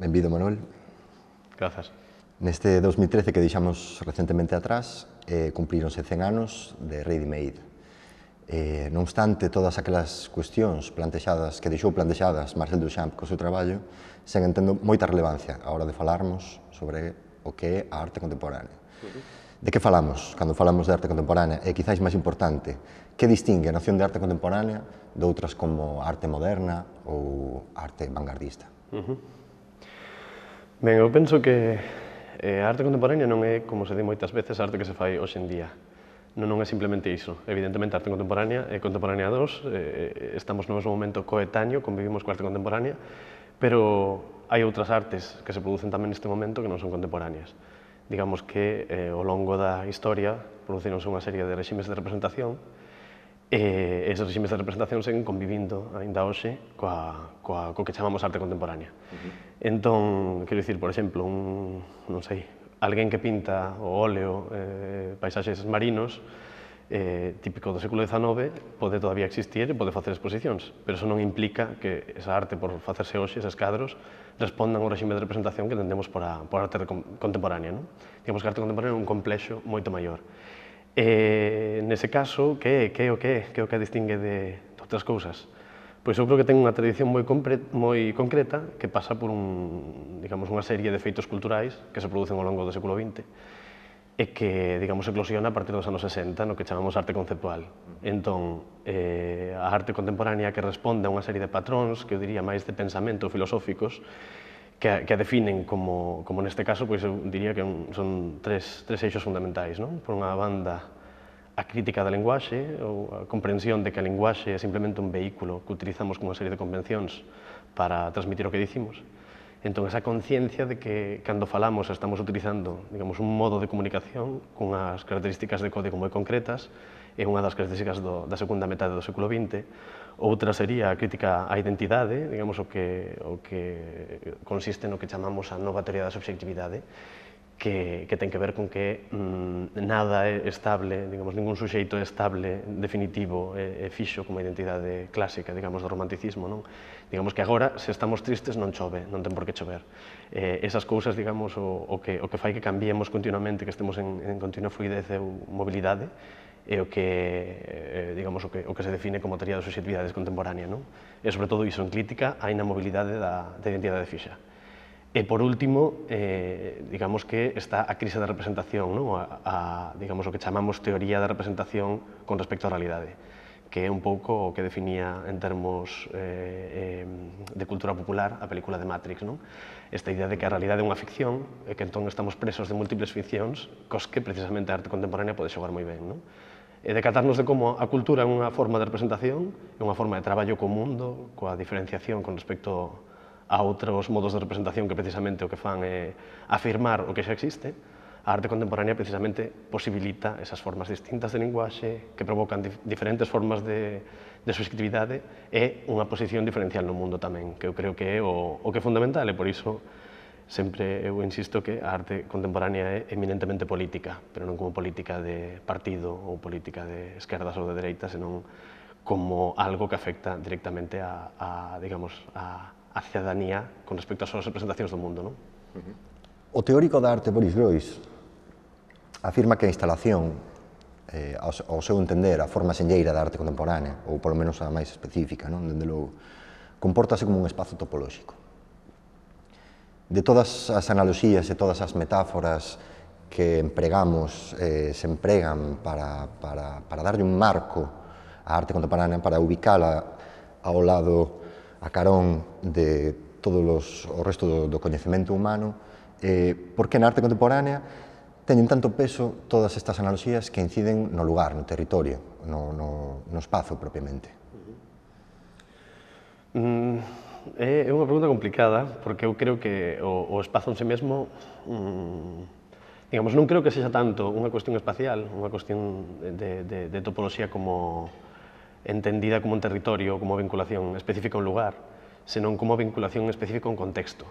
Benvido, Manuel. Grazas. Neste 2013 que deixamos recentemente atrás, cumpríronse 100 anos de Ready Made. Non obstante, todas aquelas cuestións plantexadas que deixou plantexadas Marcel Duchamp co seu traballo, sen entendo moita relevancia a hora de falarmos sobre o que é a arte contemporánea. De que falamos cando falamos de arte contemporánea? E, quizás máis importante, que distingue a noción de arte contemporánea de outras como arte moderna ou arte vanguardista? Ben, eu penso que a arte contemporánea non é, como se di moitas veces, a arte que se fai hoxe en día. Non é simplemente iso. Evidentemente, a arte contemporánea é contemporánea 2, estamos no mesmo momento coetáneo, convivimos coa arte contemporánea, pero hai outras artes que se producen tamén neste momento que non son contemporáneas. Digamos que ao longo da historia producironse unha serie de reximes de representación e esos reximes de representación seguen convivindo ainda hoxe co que chamamos arte contemporánea. Entón, quero dicir, por exemplo, non sei, alguén que pinta o óleo paisaxes marinos típico do século XIX pode todavía existir e pode facer exposicións, pero iso non implica que esa arte por facerse hoxe, eses cadros, respondan ao rexime de representación que entendemos por arte contemporánea. Digamos que arte contemporánea é un complexo moito maior. Nese caso, que é o que distingue de outras cousas? Pois eu creo que ten unha tradición moi concreta que pasa por unha serie de feitos culturais que se producen ao longo do século XX e que, digamos, eclosiona a partir dos anos 60 no que chamamos arte conceptual. Entón, a arte contemporánea que responde a unha serie de patróns que eu diría máis de pensamento filosóficos que a definen como, neste caso, pois eu diría que son tres eixos fundamentais, non? Por unha banda, a crítica da linguaxe, ou a comprensión de que a linguaxe é simplemente un vehículo que utilizamos como unha serie de convencións para transmitir o que dicimos. Entón, esa conciencia de que, cando falamos, estamos utilizando, digamos, un modo de comunicación cunhas características de código moi concretas, é unha das características da segunda metade do século XX. Outra sería a crítica á identidade, digamos, o que consiste no que chamamos a nova teoría da subxectividade, que ten que ver con que nada é estable, digamos, ningún suxeito é estable, definitivo e fixo como a identidade clásica, digamos, do romanticismo, non? Digamos que agora, se estamos tristes, non chove, non ten por que chover. Esas cousas, digamos, o que fai que cambiemos continuamente, que estemos en continua fluidez e mobilidade, é o que se define como teoría das subxectividades contemporánea, non? E, sobre todo, iso en crítica, hai na mobilidade da identidade fixa. E, por último, digamos que está a crise da representación, non? Digamos, o que chamamos teoría da representación con respecto á realidade, que é un pouco o que definía en termos de cultura popular a película de Matrix, non? Esta idea de que a realidade é unha ficción e que entón estamos presos de múltiples ficcións cos que, precisamente, a arte contemporánea pode xogar moi ben, non? e decatarnos de como a cultura é unha forma de representación, é unha forma de traballo co mundo, coa diferenciación con respecto a outros modos de representación que precisamente o que fan é afirmar o que xa existe. A arte contemporánea precisamente posibilita esas formas distintas de linguaxe que provocan diferentes formas de subjetividade e unha posición diferencial no mundo tamén, que eu creo que é o que é fundamental, e por iso sempre eu insisto que a arte contemporánea é eminentemente política, pero non como política de partido ou política de esquerdas ou de dereitas, senón como algo que afecta directamente a cidadanía con respecto ás súas representacións do mundo, non? O teórico da arte Boris Groys afirma que a instalación, ao seu entender, a forma senlleira da arte contemporánea, ou polo menos a máis específica, non? Dende logo, compórtase como un espazo topolóxico. De todas as analoxías e todas as metáforas que empregamos, se empregan para darlle un marco á arte contemporánea, para ubicala ao lado, a carón de todos o resto do coñecemento humano, porque na arte contemporánea teñen tanto peso todas estas analoxías que inciden no lugar, no territorio, no espazo propiamente. É unha pregunta complicada, porque eu creo que o espazo en si mesmo, digamos, non creo que sexa tanto unha cuestión espacial, unha cuestión de topoloxía como entendida como un territorio, como vinculación específica a un lugar, senón como vinculación específica a un contexto,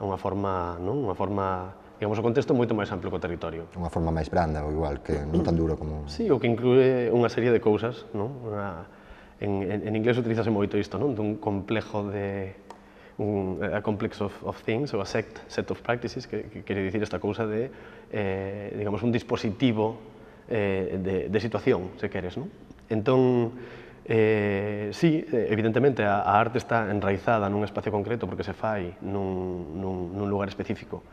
a unha forma, non? Unha forma, digamos, o contexto moito máis amplo que o territorio. Unha forma máis branda, ou igual, que non tan duro como... Sí, o que inclúe unha serie de cousas, non? En inglés utilizase moito isto, non? Dun complexo de... a complex of things, ou a set of practices, que quere dicir esta cousa de, digamos, un dispositivo de situación, se queres, non? Entón, sí, evidentemente, a arte está enraizada nun espacio concreto, porque se fai nun lugar específico.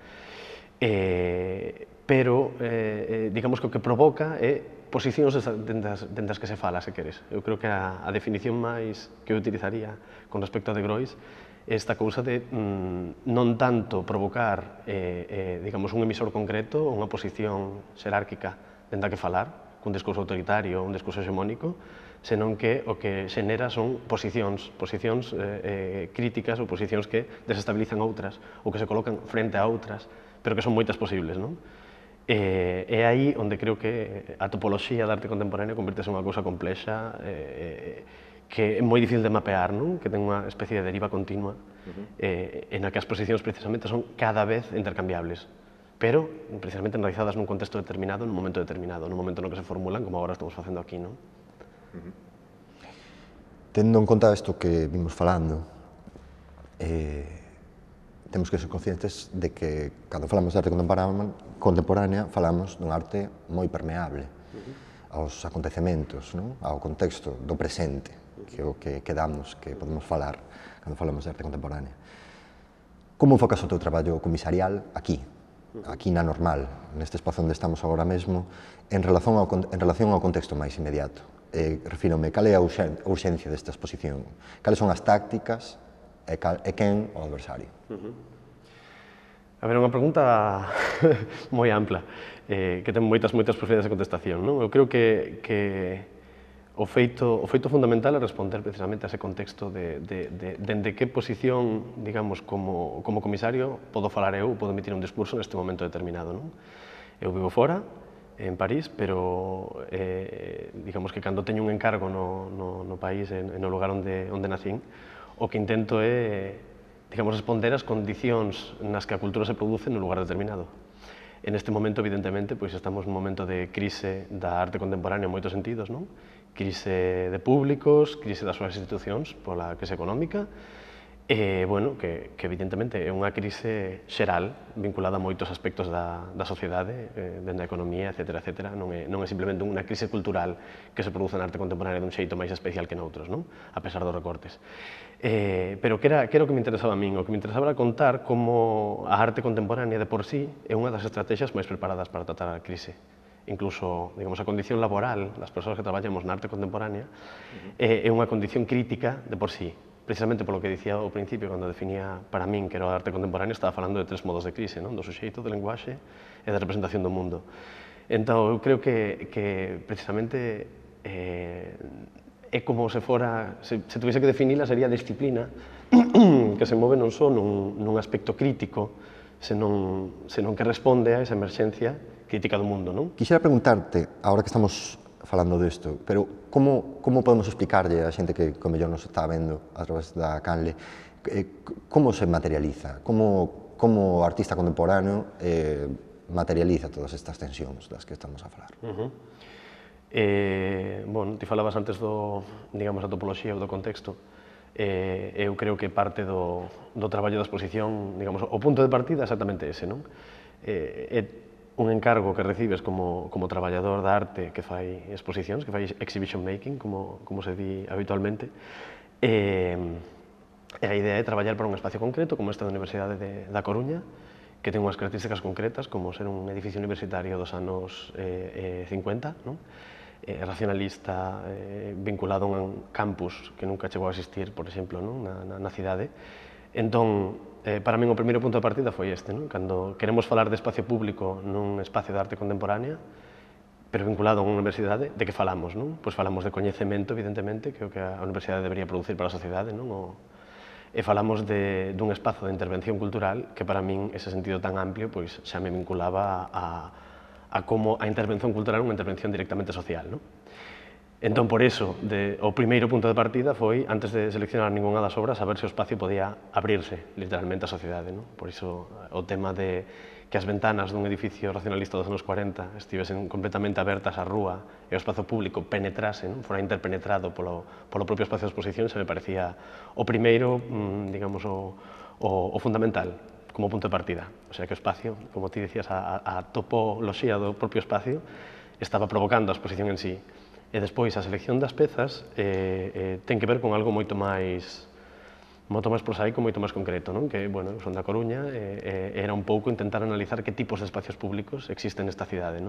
Pero, digamos, que o que provoca é posicións dendas que se fala, se queres. Eu creo que a definición máis que eu utilizaría con respecto a de Groys é esta cousa de non tanto provocar, digamos, un emisor concreto ou unha posición xerárquica denda que falar, cun discurso autoritario ou un discurso hexemónico, senón que o que xenera son posicións críticas ou posicións que desestabilizan outras ou que se colocan frente a outras, pero que son moitas posibles, non? É aí onde creo que a topoloxía da arte contemporánea convirtese en unha cousa complexa que é moi difícil de mapear, non? Que ten unha especie de deriva continua en a que as posicións precisamente son cada vez intercambiables, pero precisamente enraizadas nun contexto determinado, nun momento determinado, nun momento no que se formulan, como agora estamos facendo aquí, non? Tendo en conta isto que vimos falando, temos que ser conscientes de que, cando falamos de arte contemporánea, falamos dunha arte moi permeable aos acontecementos, ao contexto do presente, que é o que quedamos, que podemos falar cando falamos de arte contemporánea. Como enfocas o teu traballo comisarial aquí na Normal, neste espazo onde estamos agora mesmo, en relación ao contexto máis inmediato? Refírome, cal é a urxencia desta exposición? Cales son as tácticas e quen o adversario? A ver, é unha pregunta moi ampla, que ten moitas posibilidades de contestación, non? Eu creo que o feito fundamental é responder precisamente a ese contexto dende que posición, digamos, como comisario podo falar eu, podo emitir un discurso neste momento determinado, non? Eu vivo fora, en París, pero digamos que cando teño un encargo no país, no lugar onde nacín, o que intento é, digamos, responder as condicións nas que a cultura se produce nun lugar determinado. En este momento, evidentemente, pois estamos nun momento de crise da arte contemporánea en moitos sentidos, non? Crise de públicos, crise das súas institucións pola crise económica, e, bueno, que evidentemente é unha crise xeral vinculada a moitos aspectos da sociedade, dende a economía, etc. Non é simplemente unha crise cultural que se produce na arte contemporánea dun xeito máis especial que noutros, non? A pesar dos recortes. Pero que era o que me interesaba a min? O que me interesaba era contar como a arte contemporánea de por sí é unha das estrategias máis preparadas para tratar a crise. Incluso, digamos, a condición laboral das persoas que traballamos na arte contemporánea é unha condición crítica de por sí. Precisamente polo que dicía ao principio, cando definía para min que era a arte contemporánea, estaba falando de tres modos de crise, non? Do suxeito, do lenguaxe e da representación do mundo. Entón, eu creo que precisamente é como se fora, se tuvese que definila, sería disciplina que se move non só nun aspecto crítico, senón que responde a esa emerxencia crítica do mundo. Quixera preguntarte, agora que estamos falando disto, pero como podemos explicarlle a xente que, como mellor, nos está vendo a través da canle, como se materializa, como o artista contemporáneo materializa todas estas tensións das que estamos a falar. Bueno, ti falabas antes da topoloxía ou do contexto. Eu creo que parte do traballo da exposición, o punto de partida é exactamente ese. É un encargo que recibes como traballador da arte que fai exposicións, que fai exhibition making, como se di habitualmente. E a idea é traballar para un espacio concreto, como este da Universidade de A Coruña, que ten unhas características concretas, como ser un edificio universitario dos anos 50, racionalista, vinculado a un campus que nunca chegou a existir, por exemplo, na cidade. Entón, para min o primeiro punto de partida foi este, cando queremos falar de espacio público nun espacio de arte contemporánea, pero vinculado a unha universidade, de que falamos? Pois falamos de coñecemento, evidentemente, que é o que a universidade debería producir para a sociedade, e falamos dun espazo de intervención cultural que para min ese sentido tan amplio xa me vinculaba a como a intervención cultural é unha intervención directamente social. Entón, por iso, o primeiro punto de partida foi, antes de seleccionar ninguna das obras, saber se o espacio podía abrirse literalmente á sociedade. Por iso o tema de que as ventanas dun edificio racionalista dos anos 40 estivesen completamente abertas á rúa e o espazo público penetrase, fora interpenetrado polo propio espacio de exposición, se me parecía o primeiro, o fundamental, como punto de partida. O sea, que o espacio, como ti dicías, a topoloxía do propio espacio estaba provocando a exposición en sí. E despois, a selección das pezas ten que ver con algo moito máis prosaico, moito máis concreto, que, bueno, son da Coruña, era un pouco intentar analizar que tipos de espacios públicos existen nesta cidade,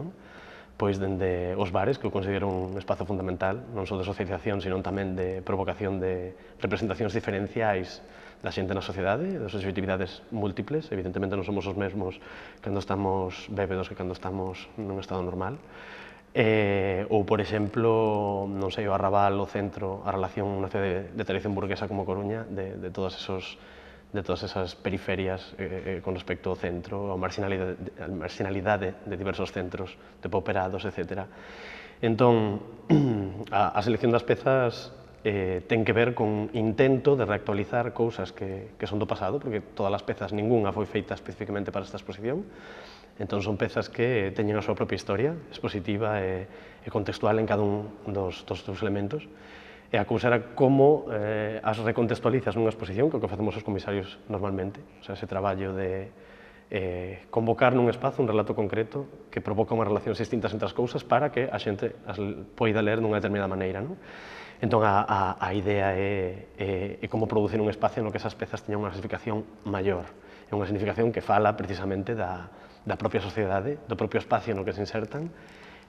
pois dende os bares, que eu considero un espazo fundamental, non só de socialización, senón tamén de provocación de representacións diferenciais da xente na sociedade, das subjetividades múltiples, evidentemente non somos os mesmos cando estamos bébedos que cando estamos nun estado normal, ou, por exemplo, non sei, o arrabal, o centro, a relación unha cidade de tradición burguesa como Coruña, de todas esas periferias con respecto ao centro, a marginalidade de diversos centros, de depauperados, etc. Entón, a selección das pezas ten que ver con intento de reactualizar cousas que son do pasado, porque todas as pezas, ninguna foi feita especificamente para esta exposición. Entón, son pezas que teñen a súa propia historia expositiva e contextual en cada un dos seus elementos. E a cousa era como as recontextualizas nunha exposición, que é o que facemos os comisarios normalmente. O sea, ese traballo de convocar nun espazo un relato concreto que provoca unhas relacións distintas entre as cousas para que a xente as poida ler dunha determinada maneira. Entón, a idea é como producir un espacio no que esas pezas teñan unha significación maior. É unha significación que fala precisamente da propia sociedade, do propio espacio no que se insertan,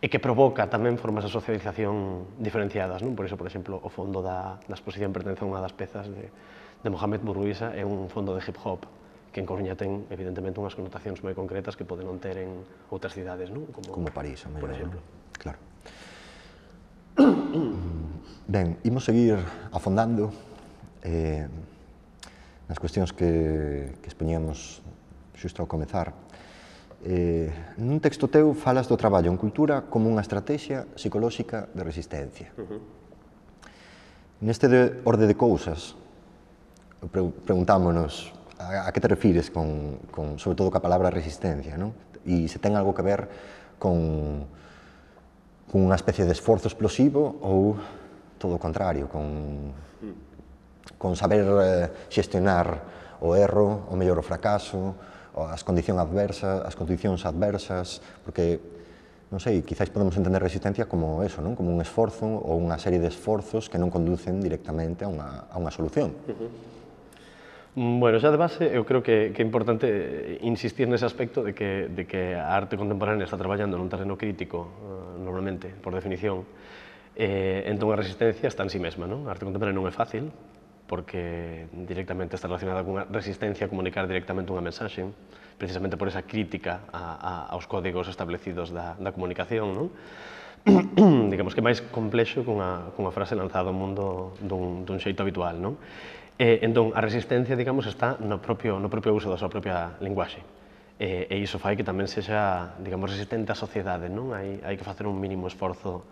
e que provoca tamén formas de socialización diferenciadas. Por iso, por exemplo, o fondo da exposición pertence a unha das pezas de Mohamed Bourouissa, é un fondo de hip-hop, que en Coruña ten, evidentemente, unhas connotacións moi concretas que poden non ter en outras cidades, como París, por exemplo. Claro. Ben, imos seguir afondando nas cuestións que expoñíamos xusto ao comezar. Nun texto teu falas do traballo en cultura como unha estrategia psicolóxica de resistencia. Neste orde de cousas, preguntámonos a que te refires, sobre todo, coa palabra resistencia, e se ten algo que ver con unha especie de esforzo explosivo ou todo o contrario, con saber xestionar o erro, o mellor o fracaso, as condicións adversas, porque, non sei, quizás podemos entender resistencia como eso, como un esforzo ou unha serie de esforzos que non conducen directamente a unha solución. Bueno, xa de base, eu creo que é importante insistir nese aspecto de que a arte contemporánea está traballando nun terreno crítico, normalmente, por definición, entón a resistencia está en sí mesma. A arte contemporánea non é fácil, porque directamente está relacionada cunha resistencia a comunicar directamente unha mensaxe, precisamente por esa crítica aos códigos establecidos da comunicación, non? Digamos que máis complexo cunha frase lanzada ao mundo dun xeito habitual, non? Entón, a resistencia, digamos, está no propio uso da súa propia linguaxe. E iso fai que tamén sexa, digamos, resistente á sociedade, non? Hai que facer un mínimo esforzo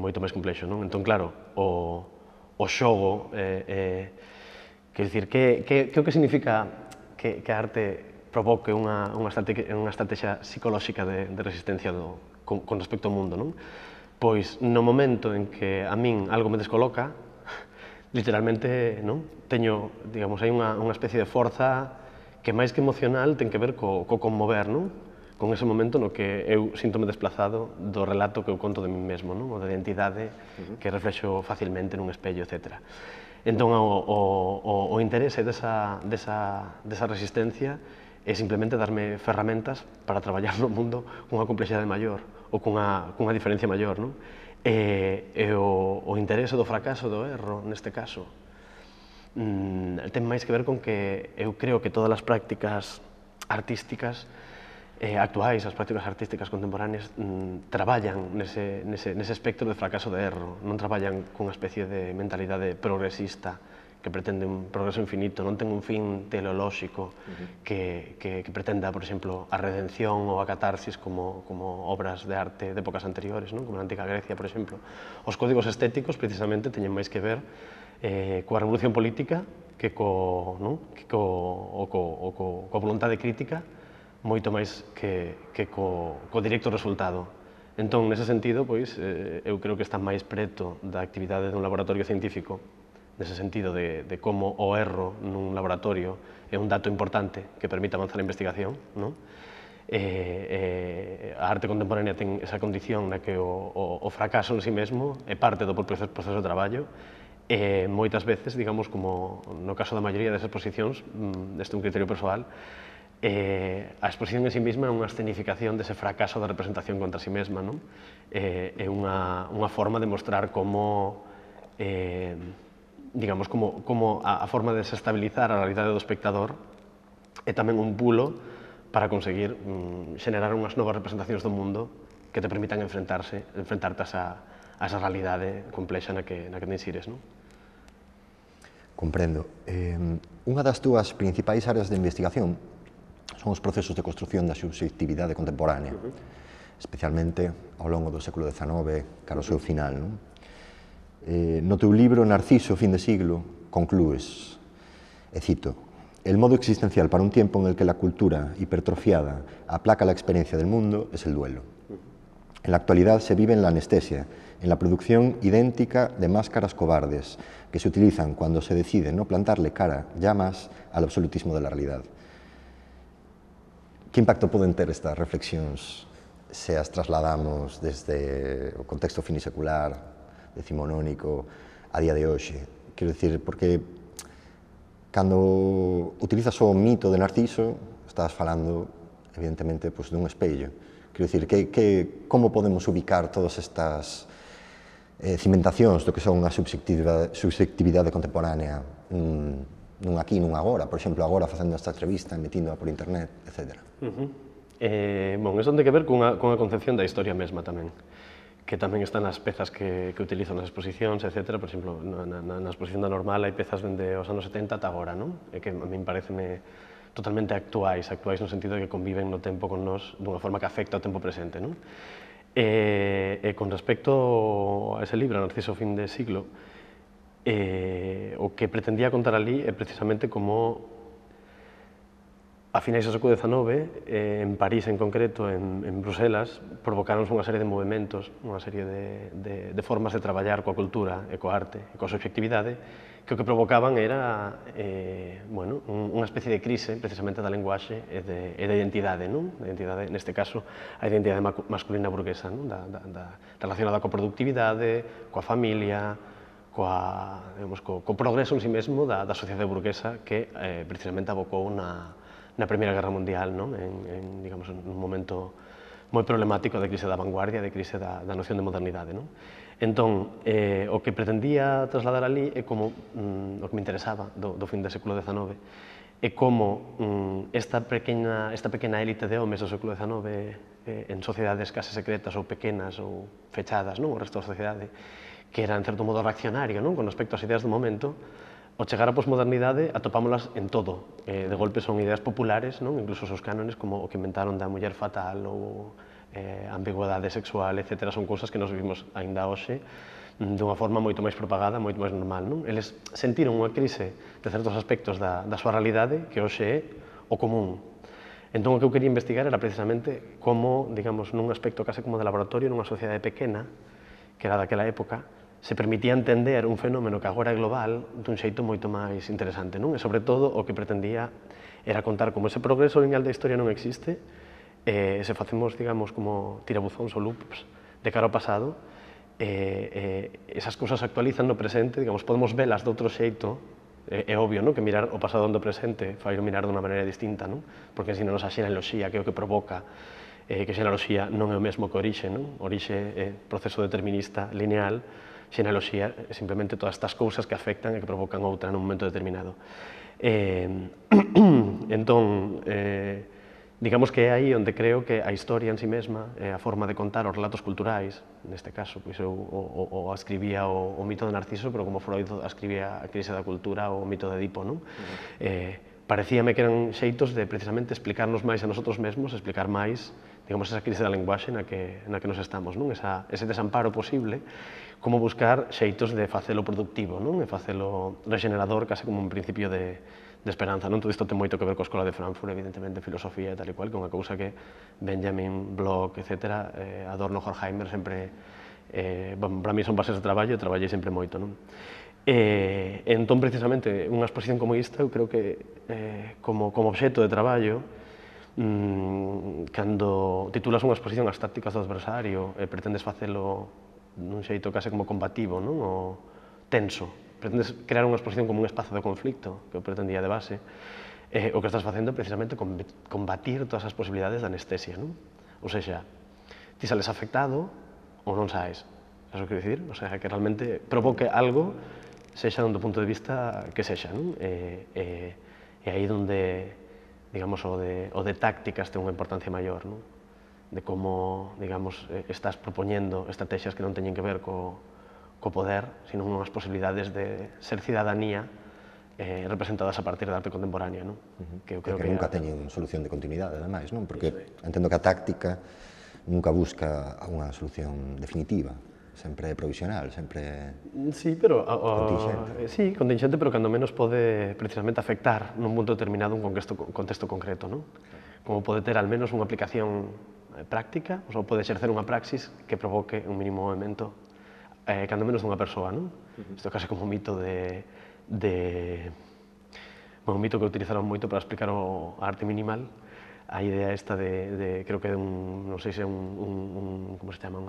moito máis complexo, non? Entón, claro, o xogo, quero dicir, que o que significa que a arte provoque unha estrategia psicolóxica de resistencia con respecto ao mundo, non? Pois, no momento en que a min algo me descoloca, literalmente, non? Teño, digamos, hai unha especie de forza que máis que emocional ten que ver co conmover, non? Con ese momento no que eu síntome desplazado do relato que eu conto de mí mesmo, non? O da identidade que reflexo facilmente nun espello, etc. Entón, o interese desa resistencia é simplemente darme ferramentas para traballar no mundo cunha complexidade maior ou cunha diferencia maior, non? E o interese do fracaso, do erro, neste caso, ten máis que ver con que eu creo que todas as prácticas artísticas actuais, as prácticas artísticas contemporáneas, traballan nese espectro de fracaso de erro, non traballan cunha especie de mentalidade progresista que pretende un progreso infinito, non ten un fin teleolóxico que pretenda, por exemplo, a redención ou a catarsis como obras de arte de épocas anteriores, como na antiga Grecia, por exemplo. Os códigos estéticos, precisamente, teñen máis que ver coa revolución política que coa voluntade crítica moito máis que co directo resultado. Entón, nese sentido, pois, eu creo que está máis preto da actividade dun laboratorio científico, nese sentido de como o erro nun laboratorio é un dato importante que permite avanzar a investigación, non? A arte contemporánea ten esa condición na que o fracaso en si mesmo é parte do propio proceso de traballo, e moitas veces, digamos, como no caso da maioría das exposicións, este é un criterio persoal, a exposición en sí mesma é unha escenificación dese fracaso da representación contra sí mesma, non? É unha forma de mostrar como, digamos, como a forma de desestabilizar a realidade do espectador é tamén un pulo para conseguir xenerar unhas novas representacións do mundo que te permitan enfrentarte a esa realidade complexa na que te insires, non? Comprendo. Unha das túas principais áreas de investigación son os procesos de construción da subxectividade contemporánea, especialmente ao longo do século XIX, cara ao seu final. No teu libro Narciso, fin de siglo, conclúes, e cito, «El modo existencial para un tiempo en el que la cultura hipertrofiada aplaca la experiencia del mundo es el duelo. En la actualidad se vive en la anestesia, en la producción idéntica de máscaras cobardes que se utilizan cuando se decide no plantarle cara ya más al absolutismo de la realidad». Que impacto poden ter estas reflexións se as trasladamos desde o contexto finisecular, decimonónico, a día de hoxe? Quero dicir, porque cando utilizas o mito de Narciso, estás falando, evidentemente, dun espello. Quero dicir, como podemos ubicar todas estas cimentacións do que son a subxectividade contemporánea nun aquí, nun agora, por exemplo, agora facendo esta entrevista, emitíndoa por internet, etc. Bon, iso ten que ver cunha concepción da historia mesma tamén, que tamén están as pezas que utilizo nas exposicións, etc. Por exemplo, na exposición da Normal hai pezas dende os anos 70 ata agora, que a min pareceme totalmente actuais no sentido de que conviven no tempo con nós dunha forma que afecta ao tempo presente. Con respecto a ese libro, Narciso, fin de siglo, o que pretendía contar ali é precisamente como a finais do século XIX, en París en concreto, en Bruselas, provocaronse unha serie de movimentos, unha serie de formas de traballar coa cultura e coa arte e coa subxectividade, que o que provocaban era unha especie de crise precisamente da linguaxe e da identidade, neste caso a identidade masculina burguesa, relacionada coa productividade, coa familia, co progreso en si mesmo da sociedade burguesa que precisamente abocou na Primeira Guerra Mundial, en un momento moi problemático de crise da vanguardia, de crise da noción de modernidade. Entón, o que pretendía trasladar ali é como o que me interesaba do fin do século XIX, e como esta pequena élite de homes do século XIX en sociedades case secretas ou pequenas ou fechadas, non? O resto da sociedade, que era en certo modo reaccionario, non? Con respecto ás ideas do momento, ao chegar á posmodernidade atopámolas en todo. De golpe son ideas populares, non? Incluso os seus cánones, como o que inventaron da muller fatal ou ambigüidade sexual, etc. Son cousas que nos vivimos aínda hoxe dunha forma moito máis propagada, moito máis normal, non? Eles sentiron unha crise de certos aspectos da súa realidade que hoxe é o común. Entón, o que eu quería investigar era precisamente como, digamos, nun aspecto case como de laboratorio, nunha sociedade pequena, que era daquela época, se permitía entender un fenómeno que agora é global dun xeito moito máis interesante, non? E, sobre todo, o que pretendía era contar como ese progreso lineal da historia non existe, e se facemos, digamos, como tirabuzóns ou loops de cara ao pasado, esas cousas actualizan no presente, digamos, podemos velas de outro xeito, é obvio, non? Que mirar o pasado do presente fai o mirar de unha maneira distinta, non? Porque senón a xenealoxía, que é o que provoca, que xenealoxía non é o mesmo que orixe, non? Orixe é proceso determinista lineal, xenealoxía é simplemente todas estas cousas que afectan e que provocan outra nun momento determinado. Entón, digamos que é aí onde creo que a historia en si mesma, a forma de contar os relatos culturais, neste caso, pois eu o escribía o mito de Narciso, pero como Freud escribía a crise da cultura ou o mito de Edipo, non? Parecíame que eran xeitos de precisamente explicarnos máis a nosotros mesmos, explicar máis, digamos, esa crise da linguaxe na que nos estamos, non? Ese desamparo posible, como buscar xeitos de facelo productivo, non? De facelo regenerador, case como un principio de esperanza, non? Todo isto ten moito que ver coa Escola de Frankfurt, evidentemente, filosofía e tal e cual, que é unha cousa que Benjamin, Bloch, etc., Adorno, Horkheimer, sempre, para mí son bases de traballo e traballei sempre moito, non? Entón, precisamente, unha exposición como esta, eu creo que, como obxecto de traballo, cando titulas unha exposición As tácticas do adversario, pretendes facelo nun xeito case como combativo, non? O tenso. Pretendes crear unha exposición como un espazo de conflicto, que eu pretendía de base, o que estás facendo é precisamente combatir todas as posibilidades de anestesia, non? Ou seja, ti sales afectado ou non saes, sabes o que dicir? Ou seja, que realmente provoque algo, sexa do punto de vista que sexa, non? E aí onde, digamos, o de tácticas ten unha importancia maior, non? De como, digamos, estás propoñendo estrategias que non teñen que ver co poder, sino unhas posibilidades de ser cidadanía representadas a partir da arte contemporánea, non? Que nunca teñen solución de continuidade, ademais, non? Porque entendo que a táctica nunca busca unha solución definitiva, sempre é provisional, sempre é... Sí, pero... Sí, contingente, pero cando menos pode precisamente afectar nun punto determinado un contexto concreto, non? Como pode ter al menos unha aplicación práctica, ou pode exercer unha praxis que provoque un mínimo movimento cando menos dunha persoa, non? Isto é case como un mito un mito que utilizaron moito para explicar a arte minimal, a idea esta creo que é un, non sei se é un, como se chama,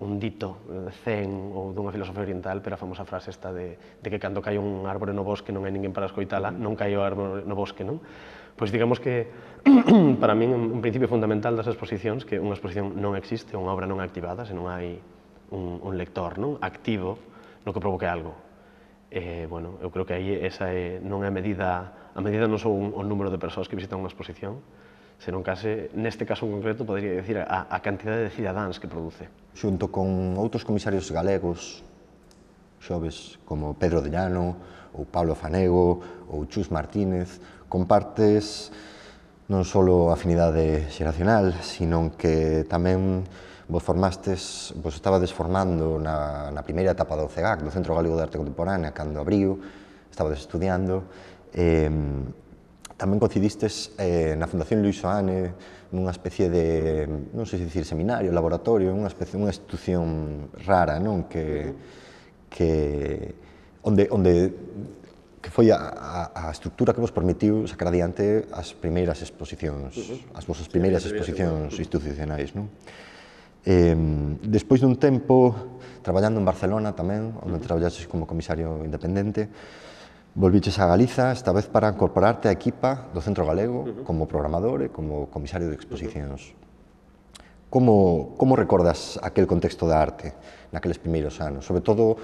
un dito zen ou dunha filosofía oriental, pero a famosa frase esta de que cando cai un árbore no bosque non hai ninguén para escoitala, non cai o árbore no bosque, non? Pois digamos que, para min, un principio fundamental das exposicións, que unha exposición non existe, unha obra non é activada, se non hai un lector, non? Activo no que provoque algo. Bueno, eu creo que aí esa non é a medida non só o número de persoas que visitan unha exposición, senón case, neste caso en concreto, podería dicir a cantidade de cidadáns que produce. Xunto con outros comisarios galegos, xoves como Pedro de Llano, ou Pablo Fanego, ou Xux Martínez, compartes non só a afinidade xeracional, senón que tamén vos estabades formando na primeira etapa do CGAC, do Centro Galego de Arte Contemporánea, cando abriu, estabades estudiando. Tamén coincidistes na Fundación Luis Seoane, nunha especie de, non sei se dicir seminario, laboratorio, unha institución rara, non? Que foi a estructura que vos permitiu sacar adiante as primeiras exposicións, as vosas primeiras exposicións institucionais, non? Despois dun tempo traballando en Barcelona tamén, onde traballaste como comisario independente, volviches a Galiza, esta vez para incorporarte á equipa do Centro Galego como programador e como comisario de exposicións. Como recordas aquel contexto da arte naqueles primeiros anos? Sobre todo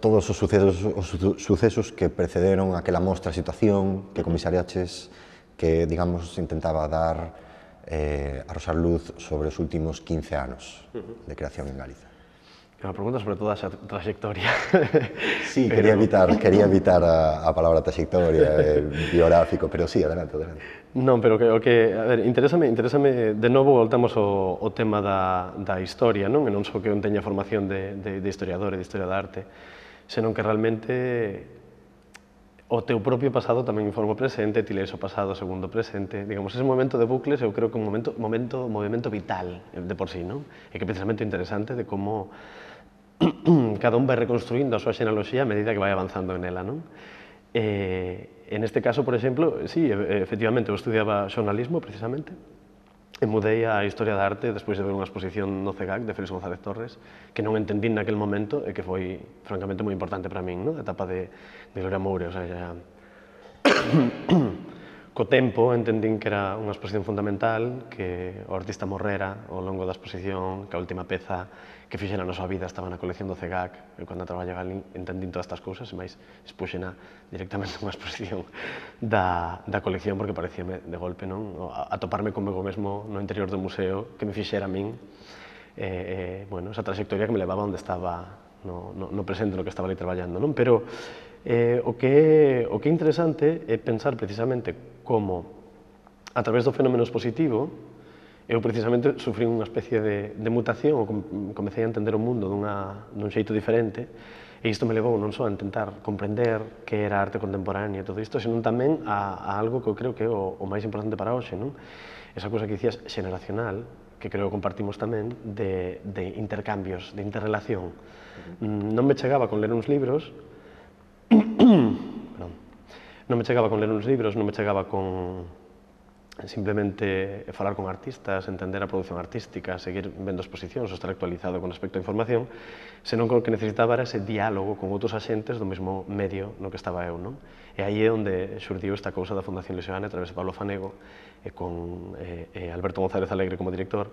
todos os sucesos que precederon aquela mostra a situación que comisariaches, que, digamos, intentaba dar a rosar luz sobre os últimos 15 anos de creación en Galiza. É unha pregunta sobre toda esa trayectoria. Sí, pero... quería evitar a palabra trayectoria, biográfico, pero sí, adelante. Non, pero a ver, interésame, de novo voltamos ao tema da historia, non? E non só que eu teña formación de historiador e de historia da arte, senón que realmente... o teu propio pasado tamén informa o presente, ti lees o pasado, o segundo presente... Digamos, ese momento de bucles, eu creo que é un movimento vital de por sí, non? E que é precisamente interesante de como cada un vai reconstruindo a súa xenealoxía a medida que vai avanzando en ela, non? En este caso, por exemplo, sí, efectivamente, eu estudiaba xornalismo, precisamente, e mudei a Historia da Arte despois de ver unha exposición no CGAC de Félix González Torres, que non entendín naquel momento e que foi, francamente, moi importante para min, non? A etapa de Gloria Moura, o sea, ya... Co tempo entendín que era unha exposición fundamental, que o artista morrera ao longo da exposición, que a última peza que fixera na súa vida estaba na colección do CGAC, e cando traballaba ali entendín todas estas cousas, e máis expuxena directamente unha exposición da colección, porque parecíame de golpe, non? Atoparme comigo mesmo no interior do museo, que me fixera a min, bueno, esa trayectoria que me levaba onde estaba, no presente, no que estaba ali traballando, non? Pero o que é interesante é pensar precisamente como, a través do fenómeno expositivo, eu precisamente sufrí unha especie de mutación, ou comecei a entender o mundo dun xeito diferente, e isto me levou non só a intentar comprender que era arte contemporánea e todo isto, senón tamén a algo que eu creo que é o máis importante para hoxe, non? Esa cousa que dicías xeneracional, que creo que compartimos tamén, de intercambios, de interrelación. Non me chegaba con ler uns libros, non me chegaba con simplemente falar con artistas, entender a produción artística, seguir vendo exposicións ou estar actualizado con respecto á información, senón que o que necesitaba era ese diálogo con outros axentes do mesmo medio no que estaba eu, non? E aí é onde xurdiu esta cousa da Fundación Luis Seoane a través de Pablo Fanego e con Alberto González Alegre como director,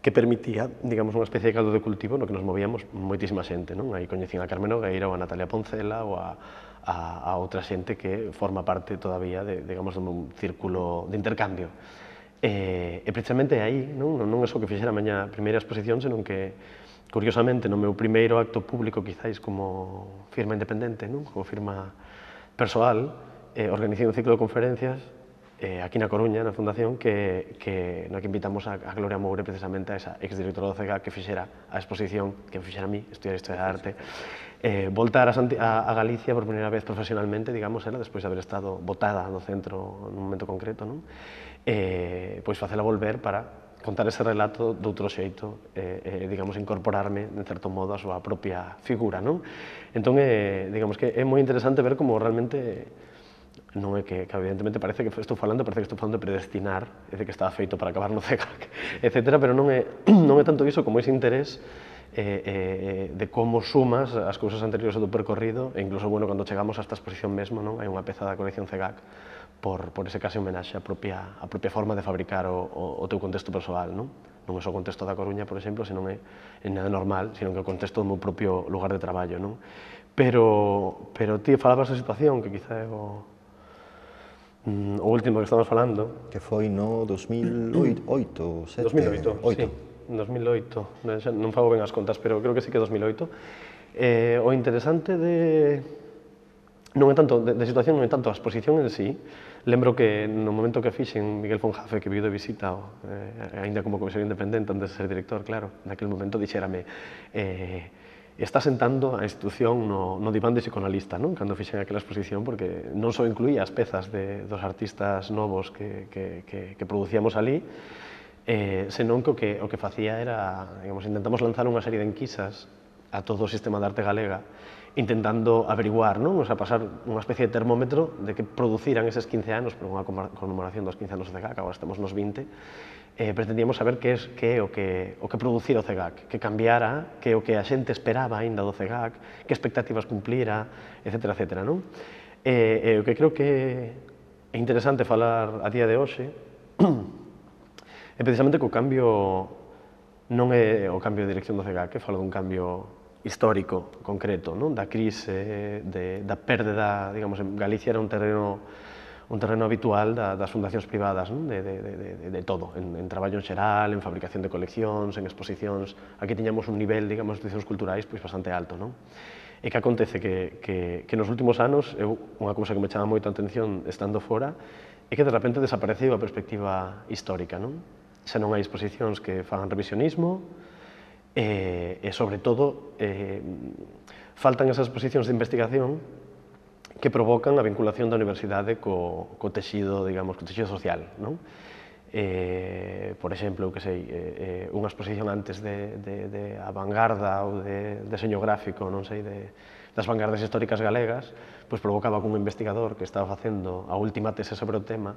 que permitía, digamos, unha especie de caldo de cultivo no que nos movíamos moitísima xente, non? Aí coñecín a Carme Nogueira ou a Natalia Poncela ou a outra xente que forma parte todavía, digamos, dun círculo de intercambio. E precisamente aí, non é só que fixera a miña primeira exposición, senón que, curiosamente, no meu primeiro acto público, quizáis, como firma independente, como firma persoal, organizei un ciclo de conferencias aquí na Coruña, na Fundación, na que invitamos a Gloria Moura, precisamente a esa exdirectora do CGAC que fixera a exposición, que fixera a mí, estudiar Historia da Arte. Voltar a Galicia por primeira vez profesionalmente, digamos, era despois de haber estado botada no centro nun momento concreto, non? Pois facela volver para contar ese relato doutro xeito, digamos, incorporarme, de certo modo, a súa propia figura, non? Entón, digamos que é moi interesante ver como realmente... non é que evidentemente parece que estou falando de predestinar, é de que estaba feito para acabar no CGAC, etc., pero non é tanto iso como ese interés de como sumas as cousas anteriores do percorrido, e incluso, bueno, cando chegamos a esta exposición mesmo, non? Hai unha peza da colección CGAC por ese case homenaxe a propia forma de fabricar o teu contexto persoal, non? Non é só o contexto da Coruña, por exemplo, senón é nada normal, senón que o contexto do meu propio lugar de traballo, non? Pero ti falabas da situación, que quizá é o último que estamos falando. Que foi no 2008, non fago ben as contas, pero creo que sí que é 2008. O interesante de situación non é tanto a exposición en sí. Lembro que no momento que fixen Miguel Fonjafe, que viu de visita, ainda como comisario independente, antes de ser director, claro, naquele momento dixérame... está sentando a institución no diván de psicoanalista, non? Cando fixen aquela exposición, porque non só incluía as pezas dos artistas novos que producíamos ali, senón que o que facía era, digamos, intentamos lanzar unha serie de enquisas a todo o sistema de arte galega, intentando averiguar, non? O sea, pasar unha especie de termómetro de que produciran eses 15 anos, por unha conmemoración dos 15 anos do CGAC, agora estamos nos 20, pretendíamos saber que é o que producira o CGAC, que cambiara, que é o que a xente esperaba aínda do CGAC, que expectativas cumplira, etc., etc., non? O que creo que é interesante falar a día de hoxe é precisamente que o cambio non é o cambio de dirección do CGAC, que falo dun cambio histórico concreto, non? Da crise, da pérdida, digamos, en Galicia era un terreno habitual das fundacións privadas, de todo, en traballo en xeral, en fabricación de coleccións, en exposicións, aquí tiñamos un nivel, digamos, de institucións culturais bastante alto, non? E que acontece que nos últimos anos, unha cousa que me chama moito a atención estando fora, é que de repente desapareceu a perspectiva histórica, non? Xa non hai exposicións que fagan revisionismo, e, sobre todo, faltan esas exposicións de investigación que provocan a vinculación da universidade co texido, digamos, co texido social, non? Por exemplo, que sei, unha exposición antes de avangarda ou de deseño gráfico, non sei, das vangardas históricas galegas, pois provocaba que un investigador que estaba facendo a última tese sobre o tema,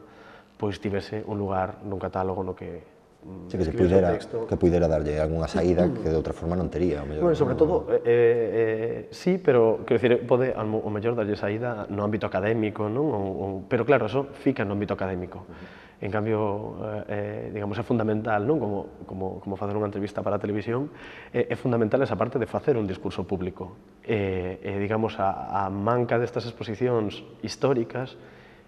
pois tivese un lugar nun catálogo no que que pudera darlle algunha saída que de outra forma non tería. Bueno, sobre todo, sí, pero pode ao mellor darlle saída no ámbito académico, pero claro, eso fica no ámbito académico. En cambio, digamos, é fundamental, como facer unha entrevista para a televisión, é fundamental esa parte de facer un discurso público. Digamos, a manca destas exposicións históricas,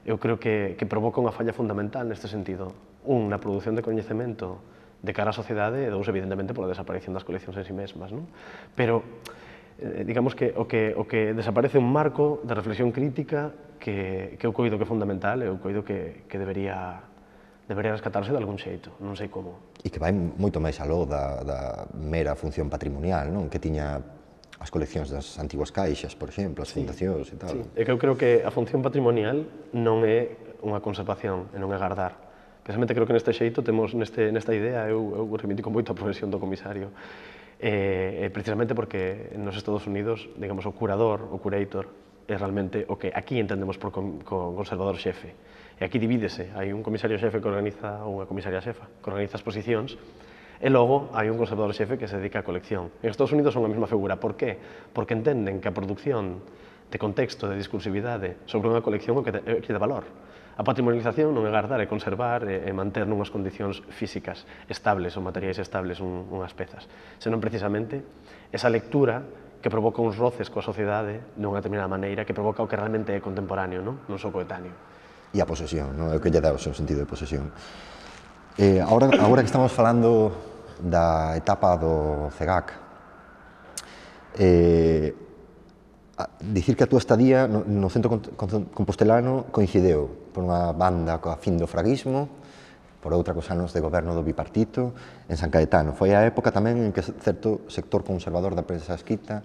eu creo que provoca unha falla fundamental neste sentido. Un, na produción de coñecemento de cara á sociedade, e dous, evidentemente, pola desaparición das coleccións en si mesmas. Pero, digamos que o que desaparece un marco de reflexión crítica que eu coido que é fundamental, e eu coido que debería rescatarse de algún xeito, non sei como. E que vai moito máis aló da mera función patrimonial, que tiña as coleccións das antiguas caixas, por exemplo, as fundacións e tal. É que eu creo que a función patrimonial non é unha conservación, non é guardar. Precisamente creo que neste xeito temos nesta idea, eu reivindico moito a profesión do comisario, precisamente porque nos Estados Unidos, digamos, o curador, o curator, é realmente o que aquí entendemos por conservador xefe. E aquí divídese, hai un comisario xefe que organiza, ou unha comisaria xefa, que organiza exposicións, e logo hai un conservador xefe que se dedica á colección. En Estados Unidos son a mesma figura. Por qué? Porque entenden que a produción de contexto, de discursividade, sobre unha colección é o que dá valor. A patrimonialización non é guardar, é conservar, é manter nunhas condicións físicas estables ou materiais estables unhas pezas, senón precisamente esa lectura que provoca uns roces coa sociedade dunha determinada maneira, que provoca o que realmente é contemporáneo, non só coetáneo. E a posesión, é o que lle dá o seu sentido de posesión. Agora que estamos falando da etapa do CGAC, dicir que a túa estadía no centro compostelano coincideu por unha banda coa fin do fraguismo, por outra cos anos de goberno do bipartito en San Caetano. Foi a época tamén en que certo sector conservador da prensa escrita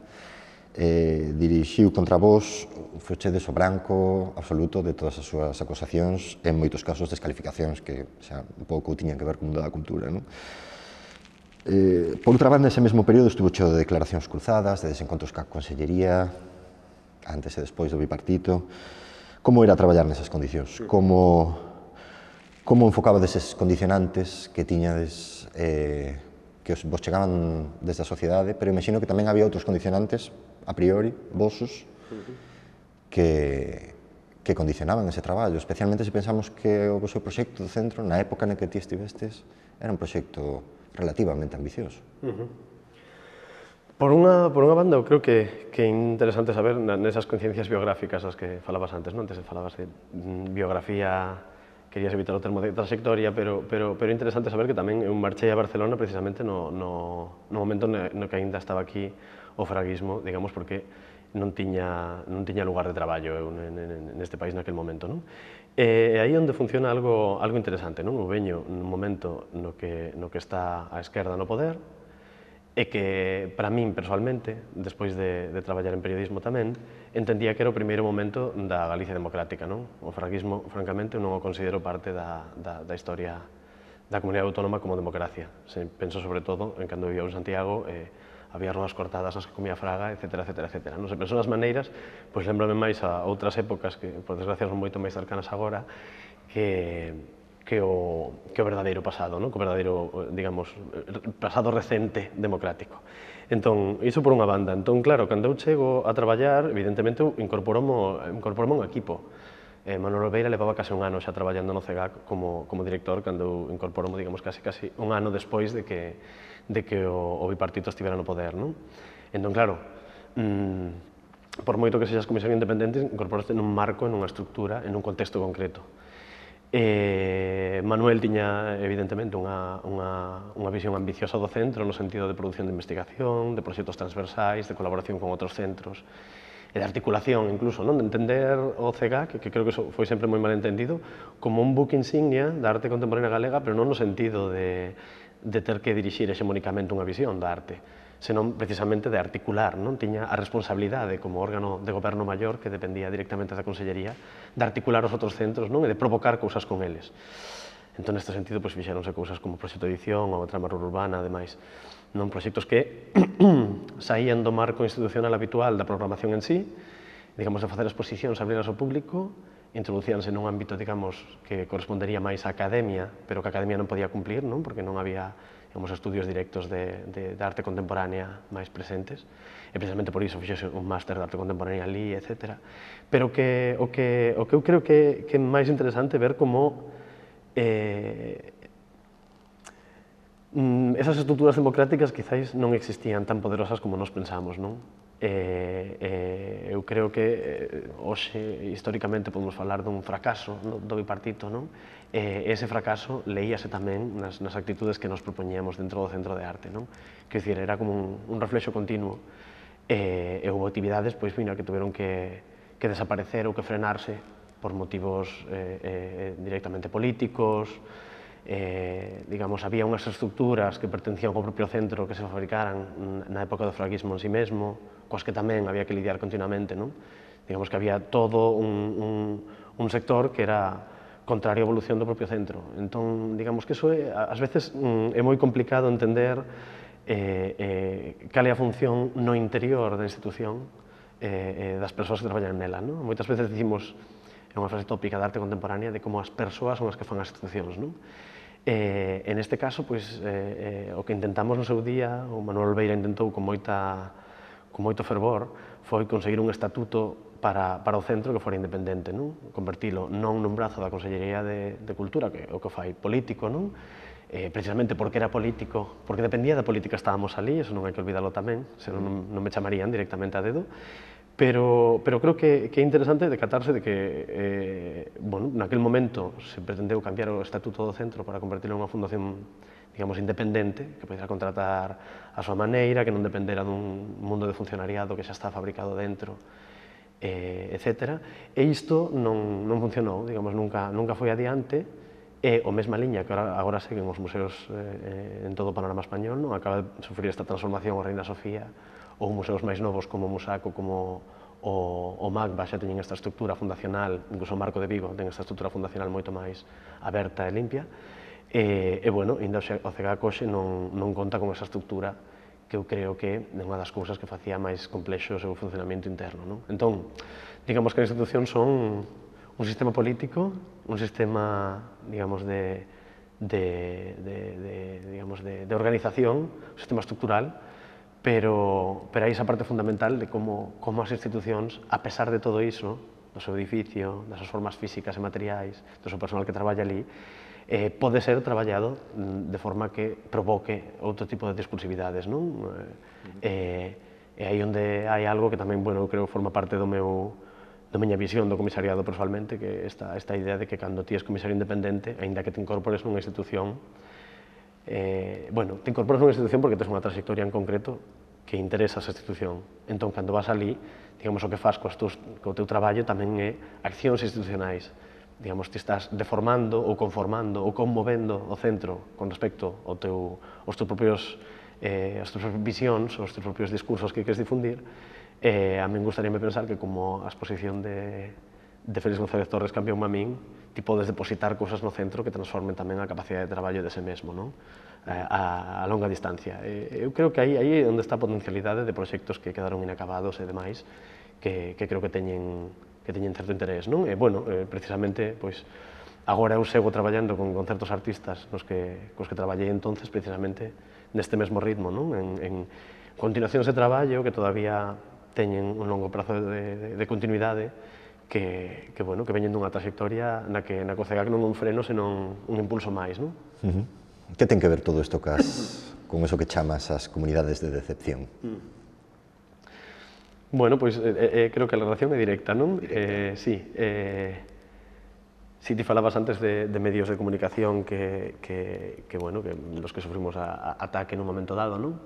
dirixiu contra vós o fechedes o branco absoluto de todas as súas acusacións, en moitos casos descalificacións que xa pouco tiñan que ver con o mundo da cultura. Por outra banda, nese mesmo período estuvo cheo de declaracións cruzadas, de desencontros ca consellería, antes e despois do bipartito. Como era traballar nesas condicións? Como enfocabades eses condicionantes que tiñades, que vos chegaban desde a sociedade, pero imagino que tamén había outros condicionantes, a priori, vosos, que condicionaban ese traballo, especialmente se pensamos que o vosso proxecto do centro, na época na que ti estivestes, era un proxecto relativamente ambicioso. Por unha banda, eu creo que é interesante saber nesas coincidencias biográficas as que falabas antes, antes falabas de biografía, querías evitar o termo de trayectoria, pero é interesante saber que tamén eu marchei a Barcelona precisamente no momento no que aínda estaba aquí o fraguismo, digamos, porque non tiña lugar de traballo neste país naquel momento. E aí onde funciona algo interesante. Eu veño nun momento no que está a esquerda no poder e que, para min, personalmente, despois de traballar en periodismo tamén, entendía que era o primeiro momento da Galicia democrática. O franquismo, francamente, non o considero parte da historia da comunidade autónoma como democracia. Penso, sobre todo, en cando vivía en Santiago, había ruas cortadas nas que comía fraga, etc. Non se pensou nas maneiras, pois lembrame máis a outras épocas que, por desgracia, son moito máis cercanas agora, que o verdadeiro pasado, que o verdadeiro, digamos, pasado recente democrático. Entón, iso por unha banda. Entón, claro, cando eu chego a traballar, evidentemente, incorporo-me un equipo. Manuel Olveira levaba case un ano xa traballando no CGAC como director, cando eu incorporo-me, digamos, case un ano despois de que o bipartito estivera no poder. Entón, claro, por moito que sexas comisión independente, incorporaste nun marco, nunha estructura, en un contexto concreto. Manuel tiña, evidentemente, unha visión ambiciosa do centro no sentido de produción de investigación, de proxectos transversais, de colaboración con outros centros, e de articulación, incluso, de entender o CGAC, que creo que foi sempre moi mal entendido, como un buque insignia da arte contemporánea galega, pero non no sentido de ter que dirixir hexemónicamente unha visión da arte, senón precisamente de articular, tiña a responsabilidade como órgano de goberno maior que dependía directamente da Consellería de articular os outros centros e de provocar cousas con eles. Entón, neste sentido, fixéronse cousas como o proxecto de edición ou a trama rural urbana, ademais, proxectos que saían do marco institucional habitual da programación en sí, digamos, de facer exposicións abridas ao público, introducíanse nun ámbito, digamos, que correspondería máis á academia, pero que a academia non podía cumplir, porque non había estudios directos de arte contemporánea máis presentes, e precisamente por iso fixose un máster de arte contemporánea ali, etc. Pero o que eu creo que é máis interesante ver como esas estruturas democráticas quizáis non existían tan poderosas como nos pensamos. Eu creo que hoxe, históricamente, podemos falar dun fracaso do bipartito. Ese fracaso leíase tamén nas actitudes que nos propoñíamos dentro do centro de arte. Quer dizer, era como un reflexo continuo. E houve actividades que tiveron que desaparecer ou que frenarse por motivos directamente políticos. Digamos, había unhas estructuras que pertencían ao propio centro que se fabricaran na época do franquismo en sí mesmo, coas que tamén había que lidiar continuamente. Digamos que había todo un sector que era contrario á evolución do propio centro. Entón, digamos que iso ás veces é moi complicado entender cal é a función no interior da institución das persoas que traballan nela. Moitas veces dicimos, é unha frase tópica da arte contemporánea, de como as persoas son as que fan as institucións. En este caso, o que intentamos no seu día, o Manuel Olveira intentou con moito fervor, foi conseguir un estatuto para o centro que fora independente, convertilo non nun brazo da Consellería de Cultura, que o que fai político, precisamente porque era político, porque dependía da política estábamos ali, eso non hai que olvidalo tamén, senón non me chamarían directamente a dedo. Pero creo que é interesante decatarse de que, naquel momento se pretendeu cambiar o estatuto do centro para convertirlo nunha fundación, digamos, independente, que podera contratar a súa maneira, que non dependera dun mundo de funcionariado que xa está fabricado dentro, etc. E isto non funcionou, digamos, nunca foi adiante, e a mesma liña que agora seguen os museos en todo o panorama español, acaba de sufrir esta transformación a Reina Sofía, ou museos máis novos como o Musaco, como o MACBA, xa teñen esta estructura fundacional, incluso o Marco de Vigo ten esta estructura fundacional moito máis aberta e limpia, e, bueno, ainda o CGAC hoxe non conta con esa estructura que eu creo que é unha das cousas que facía máis complexo o seu funcionamento interno. Entón, digamos que as institucións son un sistema político, un sistema, digamos, de organización, un sistema estructural, pero hai esa parte fundamental de como as institucións, a pesar de todo iso, do seu edificio, das súas formas físicas e materiais, do seu personal que traballa ali, pode ser traballado de forma que provoque outro tipo de discursividades. E aí onde hai algo que tamén, bueno, creo forma parte da miña visión do comisariado personalmente, que esta idea de que cando ti és comisario independente, aínda que te incorpores nunha institución, bueno, te incorporas a unha institución porque tens unha trayectoria en concreto que interesa a esa institución. Entón, cando vas ali, digamos, o que faz co teu traballo tamén é accións institucionais. Digamos, te estás deformando ou conformando ou conmovendo o centro con respecto aos teus propios visións, aos teus propios discursos que queres difundir. A min gustaríame pensar que como a exposición de Félix González Torres cambiou a min, ti podes depositar cousas no centro que transformen tamén a capacidade de traballo dese mesmo, a longa distancia. Eu creo que aí é onde está a potencialidade de proxectos que quedaron inacabados e demais, que creo que teñen certo interés. E, bueno, precisamente, agora eu sigo traballando con certos artistas cos que traballei entonces, precisamente, neste mesmo ritmo. En continuación de traballo, que todavía teñen un longo prazo de continuidade, que veñen dunha trayectoria na que na CGAC non un freno, senón un impulso máis. Que ten que ver todo isto con iso que chamas as comunidades de decepción? Bueno, pois creo que a relación é directa, non? Sí. Si te falabas antes de medios de comunicación que bueno, que los que sufrimos ataque nun momento dado, non?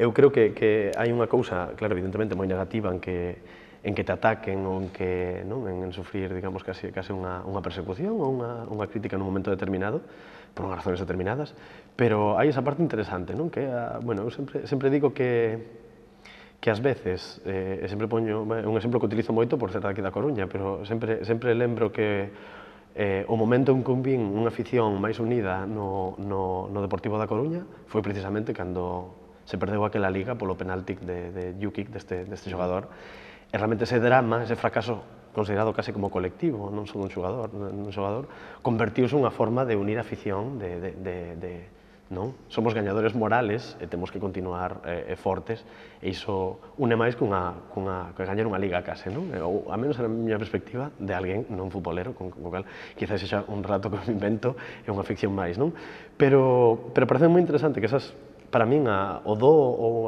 Eu creo que hai unha cousa, claro, evidentemente, moi negativa en que te ataquen ou en sufrir, digamos, case unha persecución ou unha crítica nun momento determinado, por unhas razones determinadas, pero hai esa parte interesante, non? Que, bueno, eu sempre digo que ás veces, sempre poño un exemplo que utilizo moito por ser daqui da Coruña, pero sempre lembro que o momento en que vin unha afición máis unida no Deportivo da Coruña foi precisamente cando se perdeu aquela liga polo penalti de Jukic deste xogador. E realmente ese drama, ese fracaso considerado case como colectivo, non só dun xogador, convertiuse unha forma de unir a afición, somos gañadores morales e temos que continuar fortes, e iso une máis que gañar unha liga case, ou a menos na miña perspectiva de alguén non futbolero, con o cal quizás sexa un rato que me invento e unha ficción máis, pero parece moi interesante que esas, para min, o dó ou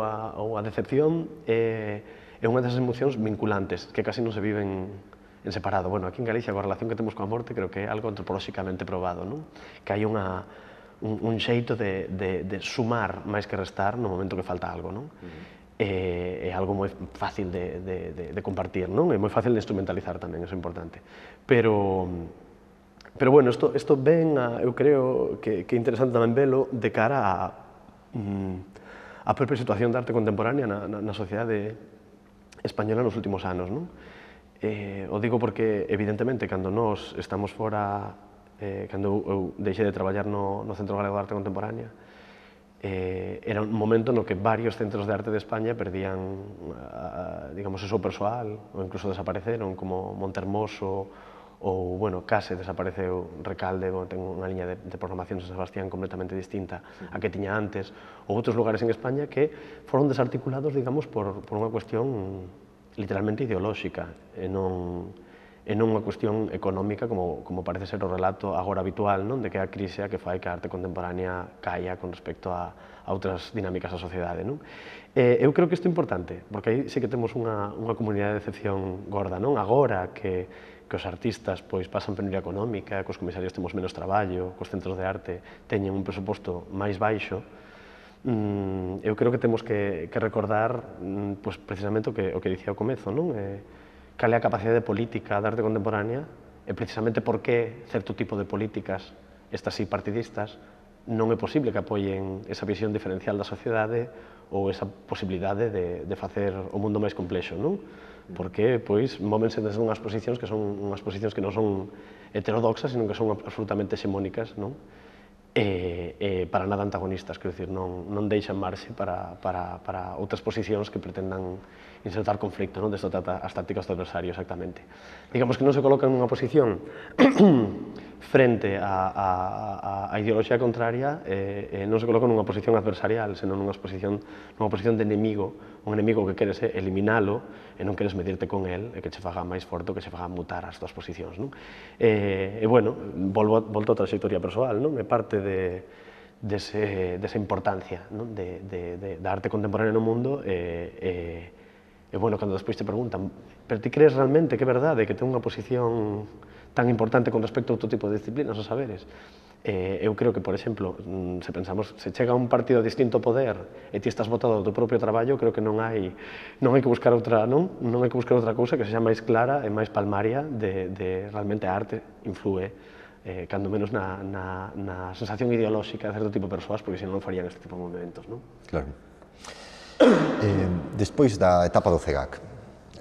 a decepción é unha desas emocións vinculantes, que casi non se viven en separado. Bueno, aquí en Galicia, coa relación que temos coa morte, creo que é algo antropolóxicamente probado, non? Que hai un xeito de sumar máis que restar no momento que falta algo, non? É algo moi fácil de compartir, non? É moi fácil de instrumentalizar tamén, iso é importante. Pero bueno, isto ben, eu creo que é interesante tamén velo de cara a propia situación da arte contemporánea na sociedade española nos últimos anos, non? O digo porque, evidentemente, cando nós estamos fora, cando eu deixei de traballar no Centro Galego de Arte Contemporánea, era un momento no que varios centros de arte de España perdían, digamos, o seu persoal, ou incluso desapareceron, como Montermoso, ou, bueno, case desapareceu Recalde, ten unha liña de programación de San Sebastián completamente distinta a que tiña antes, ou outros lugares en España que foron desarticulados, digamos, por unha cuestión literalmente ideolóxica, e non unha cuestión económica, como parece ser o relato agora habitual, non? De que a crise a que fai que a arte contemporánea caia con respecto a outras dinámicas da sociedade, non? Eu creo que isto é importante, porque aí sí que temos unha comunidade de excepción gorda, non? Agora que os artistas pasan penuria económica, que os comisarios temos menos traballo, que os centros de arte teñen un presuposto máis baixo, eu creo que temos que recordar precisamente o que dicía ao comezo, non? Cal é a capacidade política da arte contemporánea e precisamente por que certo tipo de políticas, estas sí partidistas, non é posible que apoien esa visión diferencial da sociedade ou esa posibilidade de facer o mundo máis complexo, non? Porque, pois, móvense desde unhas posicións que son unhas posicións que non son heterodoxas, senón que son absolutamente hexemónicas, non? Para nada antagonistas, quero dicir, non deixan marxe para outras posicións que pretendan insertar conflicto, non? Desto trata as tácticas do adversario, exactamente. Digamos que non se colocan nunha posición frente a ideoloxía contraria, non se colocan nunha posición adversarial, senón nunha posición de enemigo, un enemigo que queres eliminalo e non queres medirte con el, e que che faga máis forte, que che faga mutar as túas posicións, non? E, bueno, volto a trayectoria persoal, non? É parte desa importancia da arte contemporánea no mundo, e, bueno, cando despois te preguntan, pero ti crees realmente que é verdade que ten unha posición tan importante con respecto a outro tipo de disciplinas ou saberes? Eu creo que, por exemplo, se pensamos, se chega un partido de distinto poder e ti estás votado do teu propio traballo, creo que non hai que buscar outra cousa que sexa máis clara e máis palmaria de realmente a arte influe, cando menos na sensación ideolóxica de certo tipo de persoas, porque senón non farían este tipo de movimentos, non? Claro. Despois da etapa do CGAC,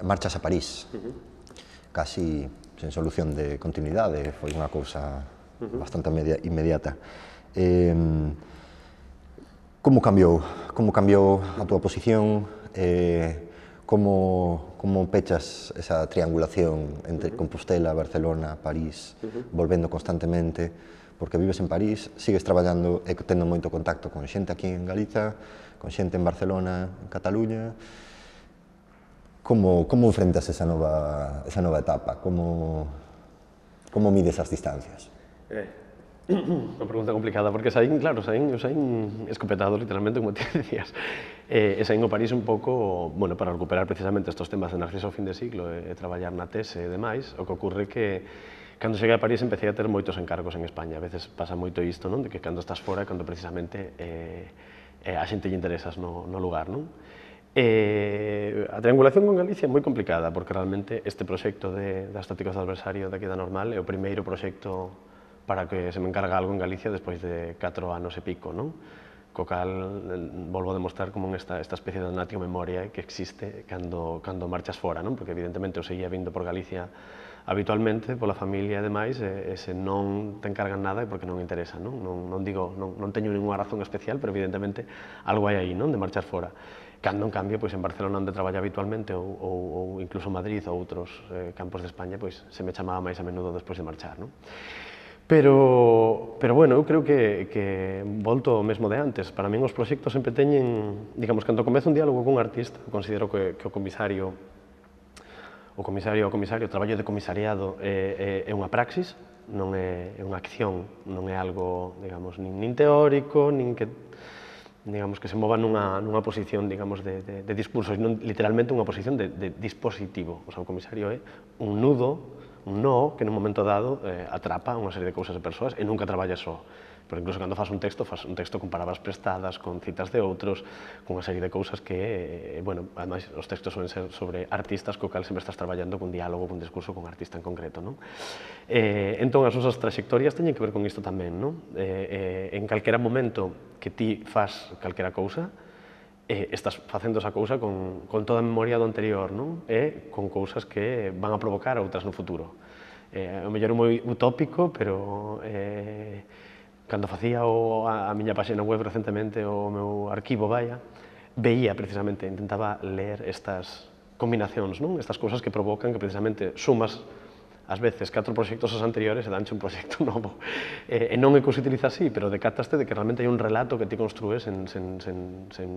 marchas a París, casi sen solución de continuidade, foi unha cousa bastante inmediata. Como cambiou? Como cambiou a túa posición? Como pechas esa triangulación entre Compostela, Barcelona, París, volvendo constantemente? Porque vives en París, sigues traballando e tendo moito contacto con xente aquí en Galiza, con xente en Barcelona, en Cataluña. Como enfrentas esa nova etapa? Como mides as distancias? Una pregunta complicada, porque saín, claro, saín escopetado literalmente, como te decías. Saín o París un pouco, bueno, para recuperar precisamente estos temas de narciso ao fin de siglo e traballar na tese e demais, o que ocorre que cando cheguei a París empecé a ter moitos encargos en España. A veces pasa moito isto, non? De que cando estás fora, cando precisamente a xente lle interesas no lugar, non? A triangulación con Galicia é moi complicada, porque realmente este proxecto de As tácticas do adversario daqui da Normal é o primeiro proxecto para que se me encarga algo en Galicia despois de 4 anos e pico, non? Co cal, volvo a demostrar como esta especie de natio memoria que existe cando marchas fora, non? Porque evidentemente eu seguía vindo por Galicia habitualmente, pola familia e demais, e se non te encargan nada é porque non interesa, non? Non teño ninguna razón especial, pero evidentemente algo hai aí, non? De marchar fora. Cando, en cambio, en Barcelona, onde traballa habitualmente, ou incluso Madrid ou outros campos de España, se me chamaba máis a menudo despois de marchar. Pero, bueno, eu creo que volto mesmo de antes. Para min, os proxectos sempre teñen, digamos, cando comezo un diálogo cun artista, considero que o comisario, o traballo de comisariado é unha praxis, non é unha acción, non é algo, digamos, nin teórico, nin que digamos, que se mova nunha posición, digamos, de discurso, non literalmente unha posición de dispositivo. O sea, o comisario é un nudo, un nó, que nun momento dado atrapa unha serie de cousas e persoas e nunca traballa só. Pero incluso cando faz un texto con palabras prestadas, con citas de outros, con unha serie de cousas que, bueno, ademais, os textos suelen ser sobre artistas, co cal sempre estás traballando con diálogo, con discurso, con artista en concreto, non? Entón, as nosas traxectorias teñen que ver con isto tamén, non? En calquera momento que ti faz calquera cousa, estás facendo esa cousa con toda a memoria do anterior, non? E con cousas que van a provocar outras no futuro. O mellor é moi utópico, pero cando facía a miña páxina web recentemente, o meu arquivo Baia, veía precisamente, intentaba ler estas combinacións, non? Estas cousas que provocan que precisamente sumas ás veces 4 proxectos aos anteriores e danche un proxecto novo. E non é que os utiliza así, pero decataste de que realmente hai un relato que ti construes sen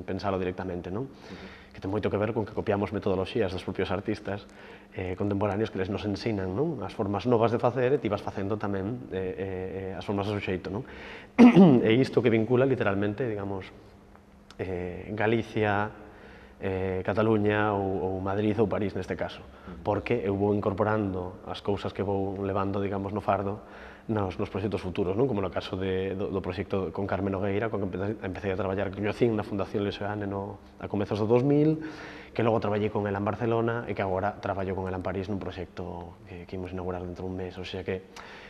pensalo directamente, non? Que ten moito que ver con que copiamos metodoloxías dos propios artistas contemporáneos que les nos ensinan, non? As formas novas de facer e ti vas facendo tamén as formas do seu xeito, non? E isto que vincula literalmente, digamos, Galicia, Cataluña ou Madrid ou París neste caso, porque eu vou incorporando as cousas que vou levando, digamos, no fardo nos proxectos futuros, como no caso do proxecto con Carme Nogueira, con que empecé a traballar con CIN na Fundación Luis Seoane a comezos do 2000, que logo traballei con ela en Barcelona e que agora traballo con ela en París nun proxecto que imos inaugurar dentro dun mes, ou sea que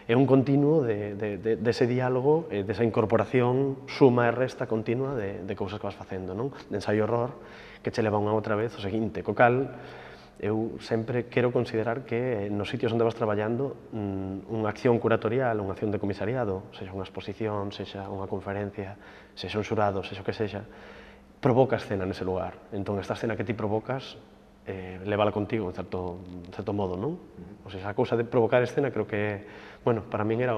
é un continuo dese diálogo, desa incorporación suma e resta continua de cousas que vas facendo, de ensaio-horror, que che leva unha outra vez o seguinte. Co cal, eu sempre quero considerar que nos sitios onde vas traballando unha acción curatorial, unha acción de comisariado, sexa unha exposición, sexa unha conferencia, sexa un xurado, sexa o que sexa, provocas cena nese lugar. Entón, esta cena que ti provocas, levala contigo, en certo modo, non? Ou seja, a cousa de provocar escena creo que, bueno, para min era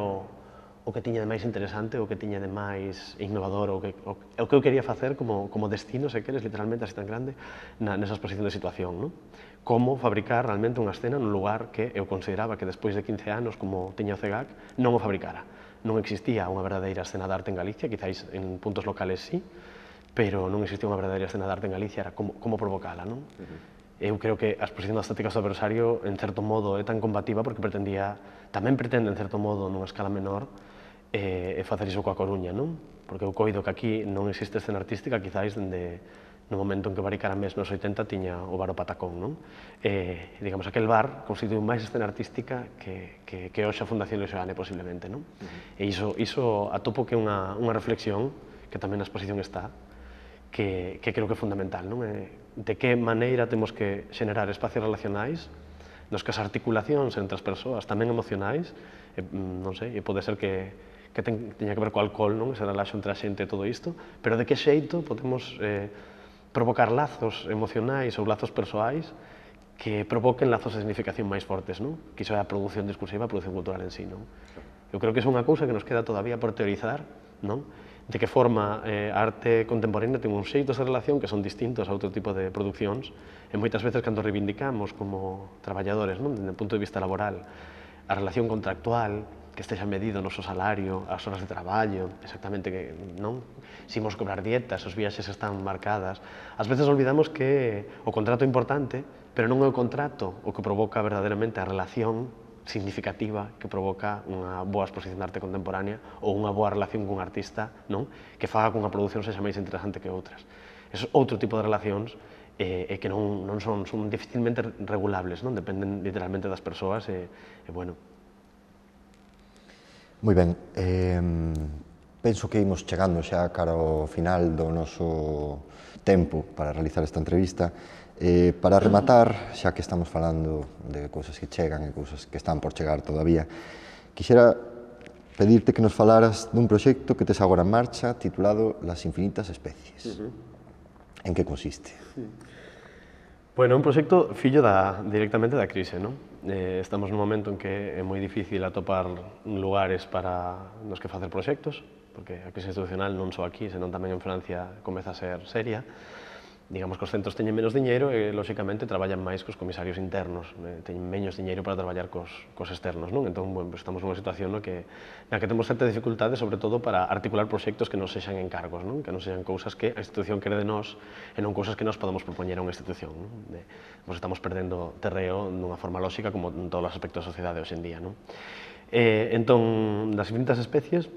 o que tiña de máis interesante, o que tiña de máis innovador, o que eu quería facer como destino, se queres, literalmente así tan grande, nesa exposición de situación. Como fabricar realmente unha escena nun lugar que eu consideraba que despois de 15 anos, como tiña o CGAC, non o fabricara. Non existía unha verdadeira escena de arte en Galicia, quizáis en puntos locales sí, pero non existía unha verdadeira escena de arte en Galicia, era como provocala. Eu creo que a exposición das tácticas do adversario, en certo modo, é tan combativa porque tamén pretende, en certo modo, nunha escala menor, e facer iso coa Coruña, non? Porque eu coido que aquí non existe escena artística, quizáis, no momento en que o bar Icaramés nos 80 tiña o bar o Patacón, non? Digamos, aquel bar constituiu máis escena artística que hoxe a Fundación Luis Seoane, posiblemente, non? E iso atopo que é unha reflexión, que tamén na exposición está, que creo que é fundamental, non? De que maneira temos que xenerar espacios relacionais nos que as articulacións entre as persoas, tamén emocionais, non sei, e pode ser que teña que ver co alcohol, non? Ese relaxo entre a xente e todo isto, pero de que xeito podemos provocar lazos emocionais ou lazos persoais que provoquen lazos de significación máis fortes, non? Que iso é a produción discursiva, a produción cultural en sí, non? Eu creo que é unha cousa que nos queda todavía por teorizar, non? De que forma a arte contemporánea ten uns xeitos de relación que son distintos a outro tipo de producións, e moitas veces cando reivindicamos como traballadores, non? Desde o punto de vista laboral, a relación contractual, que estexa medido o noso salario, as horas de traballo, exactamente, que non se imos cobrar dietas, os viaxes están marcadas. Ás veces olvidamos que o contrato é importante, pero non é o contrato o que provoca verdadeiramente a relación significativa que provoca unha boa exposición de arte contemporánea ou unha boa relación cun artista, non? Que faga que unha produción sexa máis interesante que outras. É outro tipo de relacións que non son dificilmente regulables, non? Dependen literalmente das persoas e bueno. Moi ben, penso que imos chegando xa cara ao final do noso tempo para realizar esta entrevista. Para rematar, xa que estamos falando de cousas que chegan e cousas que están por chegar todavía, quixera pedirte que nos falaras dun proxecto que tes agora en marcha titulado Las infinitas especies. En que consiste? Bueno, un proxecto fillo directamente da crise, non? Estamos nun momento en que é moi difícil atopar lugares para nos que facer proxectos, porque a crise institucional non só aquí, senón tamén en Francia comeza a ser seria. Digamos que os centros teñen menos diñeiro e, lóxicamente, traballan máis cos comisarios internos, teñen menos diñeiro para traballar cos externos, non? Entón, bueno, estamos nunha situación na que temos certa dificultade, sobre todo, para articular proxectos que non sexan encargos, non? Que non sexan cousas que a institución quere de nós e non cousas que nós podemos propoñer a unha institución, non? Estamos perdendo terreo dunha forma lóxica como en todos os aspectos da sociedade hoxendía, non? Entón, das infinitas especies,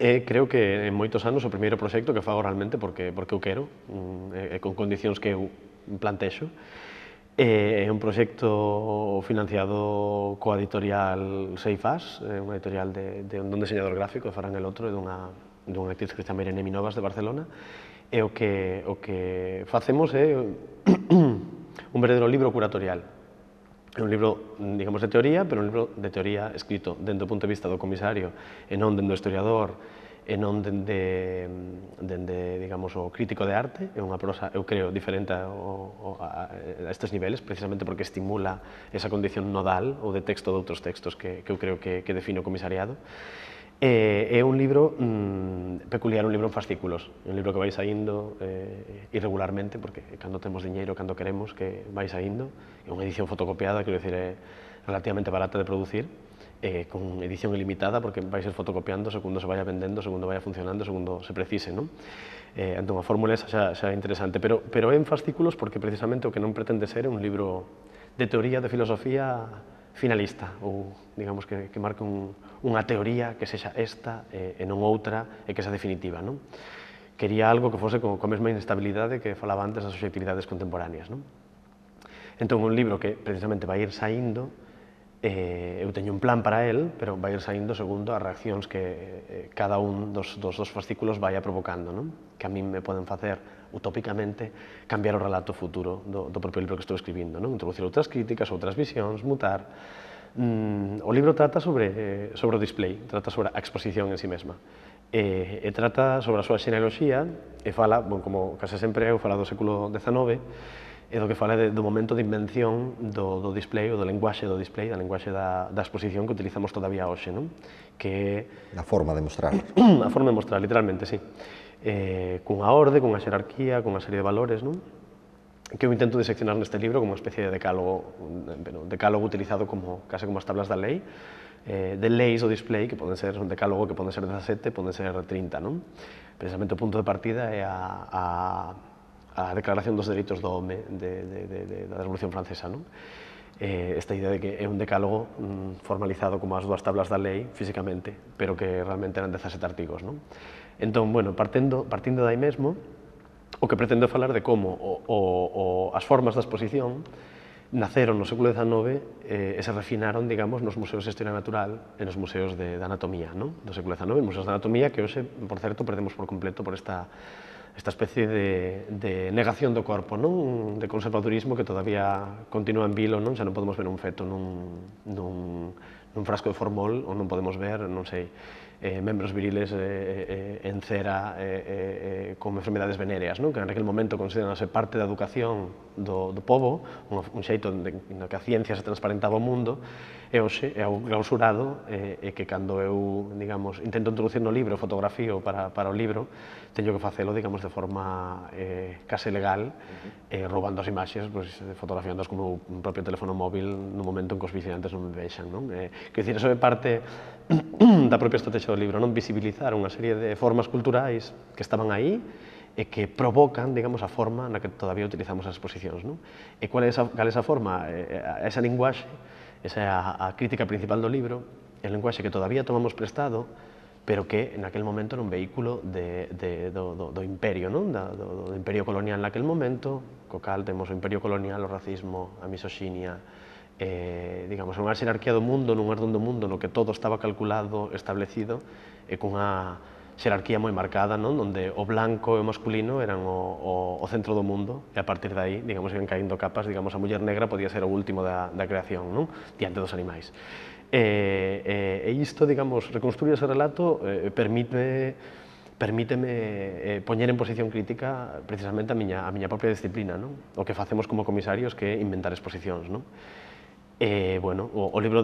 creo que en moitos anos o primeiro proxecto que fago realmente porque eu quero e con condicións que eu plantexo é un proxecto financiado coa editorial Seifas, unha editorial de un diseñador gráfico, de Farrán e outro, e dunha actriz, Cristian Mereni Novas, de Barcelona, e o que facemos é un verdadeiro libro curatorial. É un libro, digamos, de teoría, pero un libro de teoría escrito dende o punto de vista do comisario e non dende o historiador e non dende, digamos, o crítico de arte. É unha prosa, eu creo, diferente a estes niveles, precisamente porque estimula esa condición nodal ou de texto de outros textos que eu creo que define o comisariado. É un libro peculiar, un libro en fascículos, un libro que vai saindo irregularmente, porque cando temos diñeiro, cando queremos, que vai saindo. É unha edición fotocopiada, quero dicir, é relativamente barata de producir, con edición ilimitada, porque vai ser fotocopiando, segundo se vai vendendo, segundo vai funcionando, segundo se precise, non? Entón, a fórmula esa xa é interesante, pero é en fascículos porque precisamente o que non pretende ser é un libro de teoría, de filosofía finalista, ou, digamos, que marque unha teoría que sexa esta e non outra e que sexa definitiva, non? Quería algo que fose coa mesma inestabilidade que falaba antes das subjetividades contemporáneas, non? Entón, un libro que precisamente vai ir saindo, eu teño un plan para el, pero vai ir saindo segundo as reaccións que cada un dos dos fascículos vai provocando, non? Que a min me poden facer utópicamente cambiar o relato futuro do propio libro que estou escribindo, non? Introducir outras críticas, outras visións, mutar. O libro trata sobre o display, trata sobre a exposición en si mesma, e trata sobre a súa xenealoxía e fala, como case sempre eu, fala do século XIX e do que fala do momento de invención do display ou do lenguaxe do display, da lenguaxe da exposición que utilizamos todavía hoxe, non? A forma de mostrar. A forma de mostrar, literalmente, sí. Cunha orde, cunha xerarquía, cunha serie de valores, non? Que eu intento diseccionar neste libro como unha especie de decálogo utilizado case como as tablas da lei, de leis do display, que poden ser un decálogo que poden ser 17, poden ser 30, non? Precisamente o punto de partida é a Declaración dos Dereitos do Home da Revolución Francesa, non? Esta idea de que é un decálogo formalizado como as dúas tablas da lei físicamente, pero que realmente eran 17 artigos, non? Entón, bueno, partindo dai mesmo, o que pretendo falar de como as formas da exposición naceron no século XIX e se refinaron, digamos, nos museos de historia natural e nos museos de anatomía, non? Do século XIX, museos de anatomía que hoxe, por certo, perdemos por completo por esta especie de negación do corpo, non? De conservadurismo que todavía continúa en vilo, non? Xa non podemos ver un feto nun frasco de formol ou non podemos ver, non sei, membros viriles en cera con enfermedades venéreas, ¿no? Que en aquel momento consideranse parte da educación do povo, un xeito no que a ciencia se transparentaba o mundo, e hoxe é algo clausurado, e que cando eu, digamos, intento introducir no libro, fotografío para o libro, teño que facelo, digamos, de forma case legal, roubando as imaxes, fotografiándoas como o propio teléfono móvil no momento en que os vigilantes non me vexan. Quer dizer, eso é parte da propia estrategia do libro, visibilizar unha serie de formas culturais que estaban aí e que provocan, digamos, a forma na que todavía utilizamos as exposicións. E cal é esa forma, esa linguaxe, esa é a crítica principal do libro, é o linguaxe que todavía tomamos prestado, pero que naquel momento era un vehículo do imperio, do imperio colonial naquel momento, co cal temos o imperio colonial, o racismo, a misoxinia, digamos, unha xerarquía do mundo, nun orden do mundo no que todo estaba calculado, establecido, e cunha xerarquía moi marcada, onde o blanco e o masculino eran o centro do mundo, e a partir de aí, digamos, iban caindo capas, digamos, a muller negra podía ser o último da creación, diante dos animais. E isto, digamos, reconstruir ese relato permíteme poñer en posición crítica precisamente a miña propia disciplina, o que facemos como comisarios que é inventar exposicións. Bueno, o libro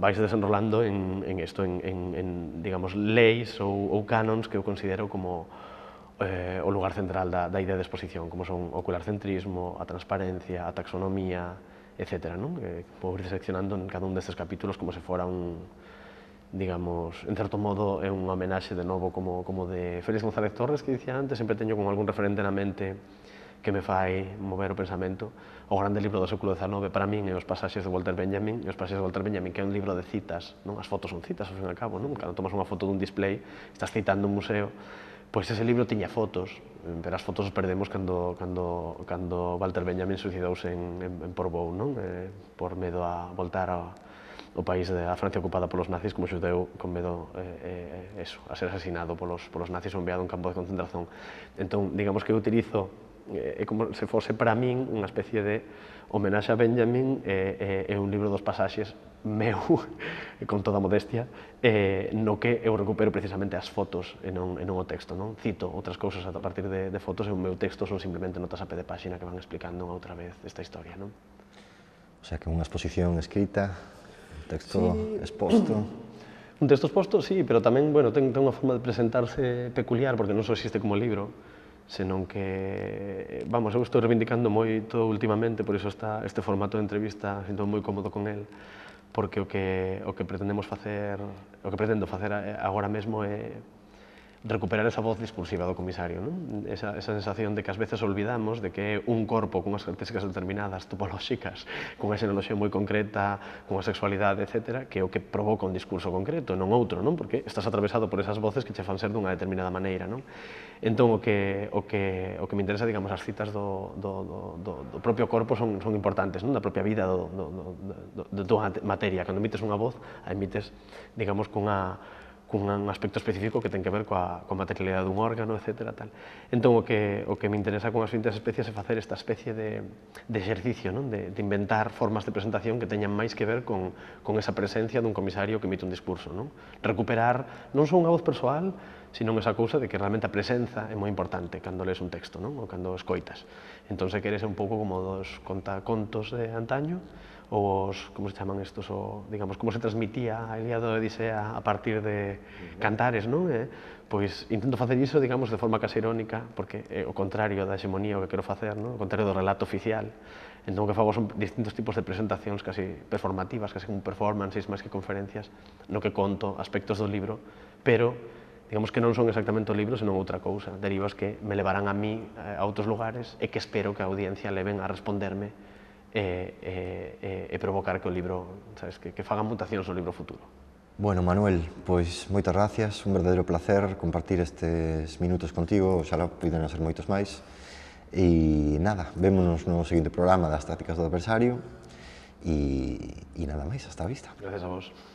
vais desenrolando en isto, en, digamos, leis ou canons que eu considero como o lugar central da idea de exposición, como son o ocularcentrismo, a transparencia, a taxonomía, etcétera, vou ir diseccionando en cada un destes capítulos como se fora un, digamos, en certo modo é un homenaxe de novo como de Félix González Torres, que dicía antes, sempre teño con algún referente na mente que me fai mover o pensamento, o grande libro do século XIX para min é Os pasaxes de Walter Benjamin, que é un libro de citas, as fotos son citas, ao fin e ao cabo, cando tomas unha foto dun display, estás citando un museo, pois ese libro tiña fotos, pero as fotos as perdemos cando Walter Benjamin suicidouse en Portbou, por medo a voltar ao país da Francia ocupada polos nazis como xudeu, con medo a ser asesinado polos nazis ou enviado a un campo de concentración. Entón, digamos que eu utilizo, é como se fose para min unha especie de homenaxe a Benjamin, é un libro dos pasaxes meu, con toda a modestia, no que eu recupero precisamente as fotos e non o texto. Cito outras cousas a partir de fotos e o meu texto son simplemente notas a pé de páxina que van explicando unha outra vez esta historia. O sea, que unha exposición escrita, un texto exposto. Un texto exposto, sí, pero tamén ten unha forma de presentarse peculiar, porque non só existe como libro, senón que, vamos, eu estou reivindicando moito últimamente, por iso este formato de entrevista, sinto moi cómodo con el, porque o que pretendo facer agora mesmo é recuperar esa voz discursiva do comisario, esa sensación de que ás veces olvidamos de que é un corpo cunhas características determinadas, topolóxicas, cunha xenoloxía moi concreta, cunha sexualidade, etc., que é o que provoca un discurso concreto, non outro, porque estás atravesado por esas voces que che fan ser dunha determinada maneira. Entón, o que me interesa, digamos, as citas do propio corpo son importantes, da propia vida, da túa materia. Cando emites unha voz, a emites, digamos, cun aspecto específico que ten que ver coa materialidade dun órgano, etc. Entón, o que me interesa con as distintas especies é facer esta especie de exercicio, de inventar formas de presentación que teñan máis que ver con esa presencia dun comisario que emite un discurso. Recuperar non só unha voz persoal, senón esa cousa de que realmente a presenza é moi importante cando lees un texto ou cando escoitas. Entón, se queres un pouco como dos contacontos de antaño, ou como se chaman estos, digamos, como se transmitía a Ilíada e a Odisea a partir de cantares, pois intento facer iso, digamos, de forma case irónica, porque é o contrario da hexemonía o que quero facer, o contrario do relato oficial. Entón, o que fago son distintos tipos de presentacións casi performativas, casi como performances máis que conferencias, no que conto aspectos do libro, pero, digamos, que non son exactamente o libro, senón outra cousa, derivas que me levarán a mí a outros lugares e que espero que a audiencia leven a responderme e provocar que o libro, sabes, que fagan mutacións no libro futuro. Bueno, Manuel, pois moitas gracias, un verdadeiro placer compartir estes minutos contigo, oxalá poidan ser moitos máis, e nada, vémonos no seguinte programa das tácticas do adversario, e nada máis, hasta a vista. Gracias a vos.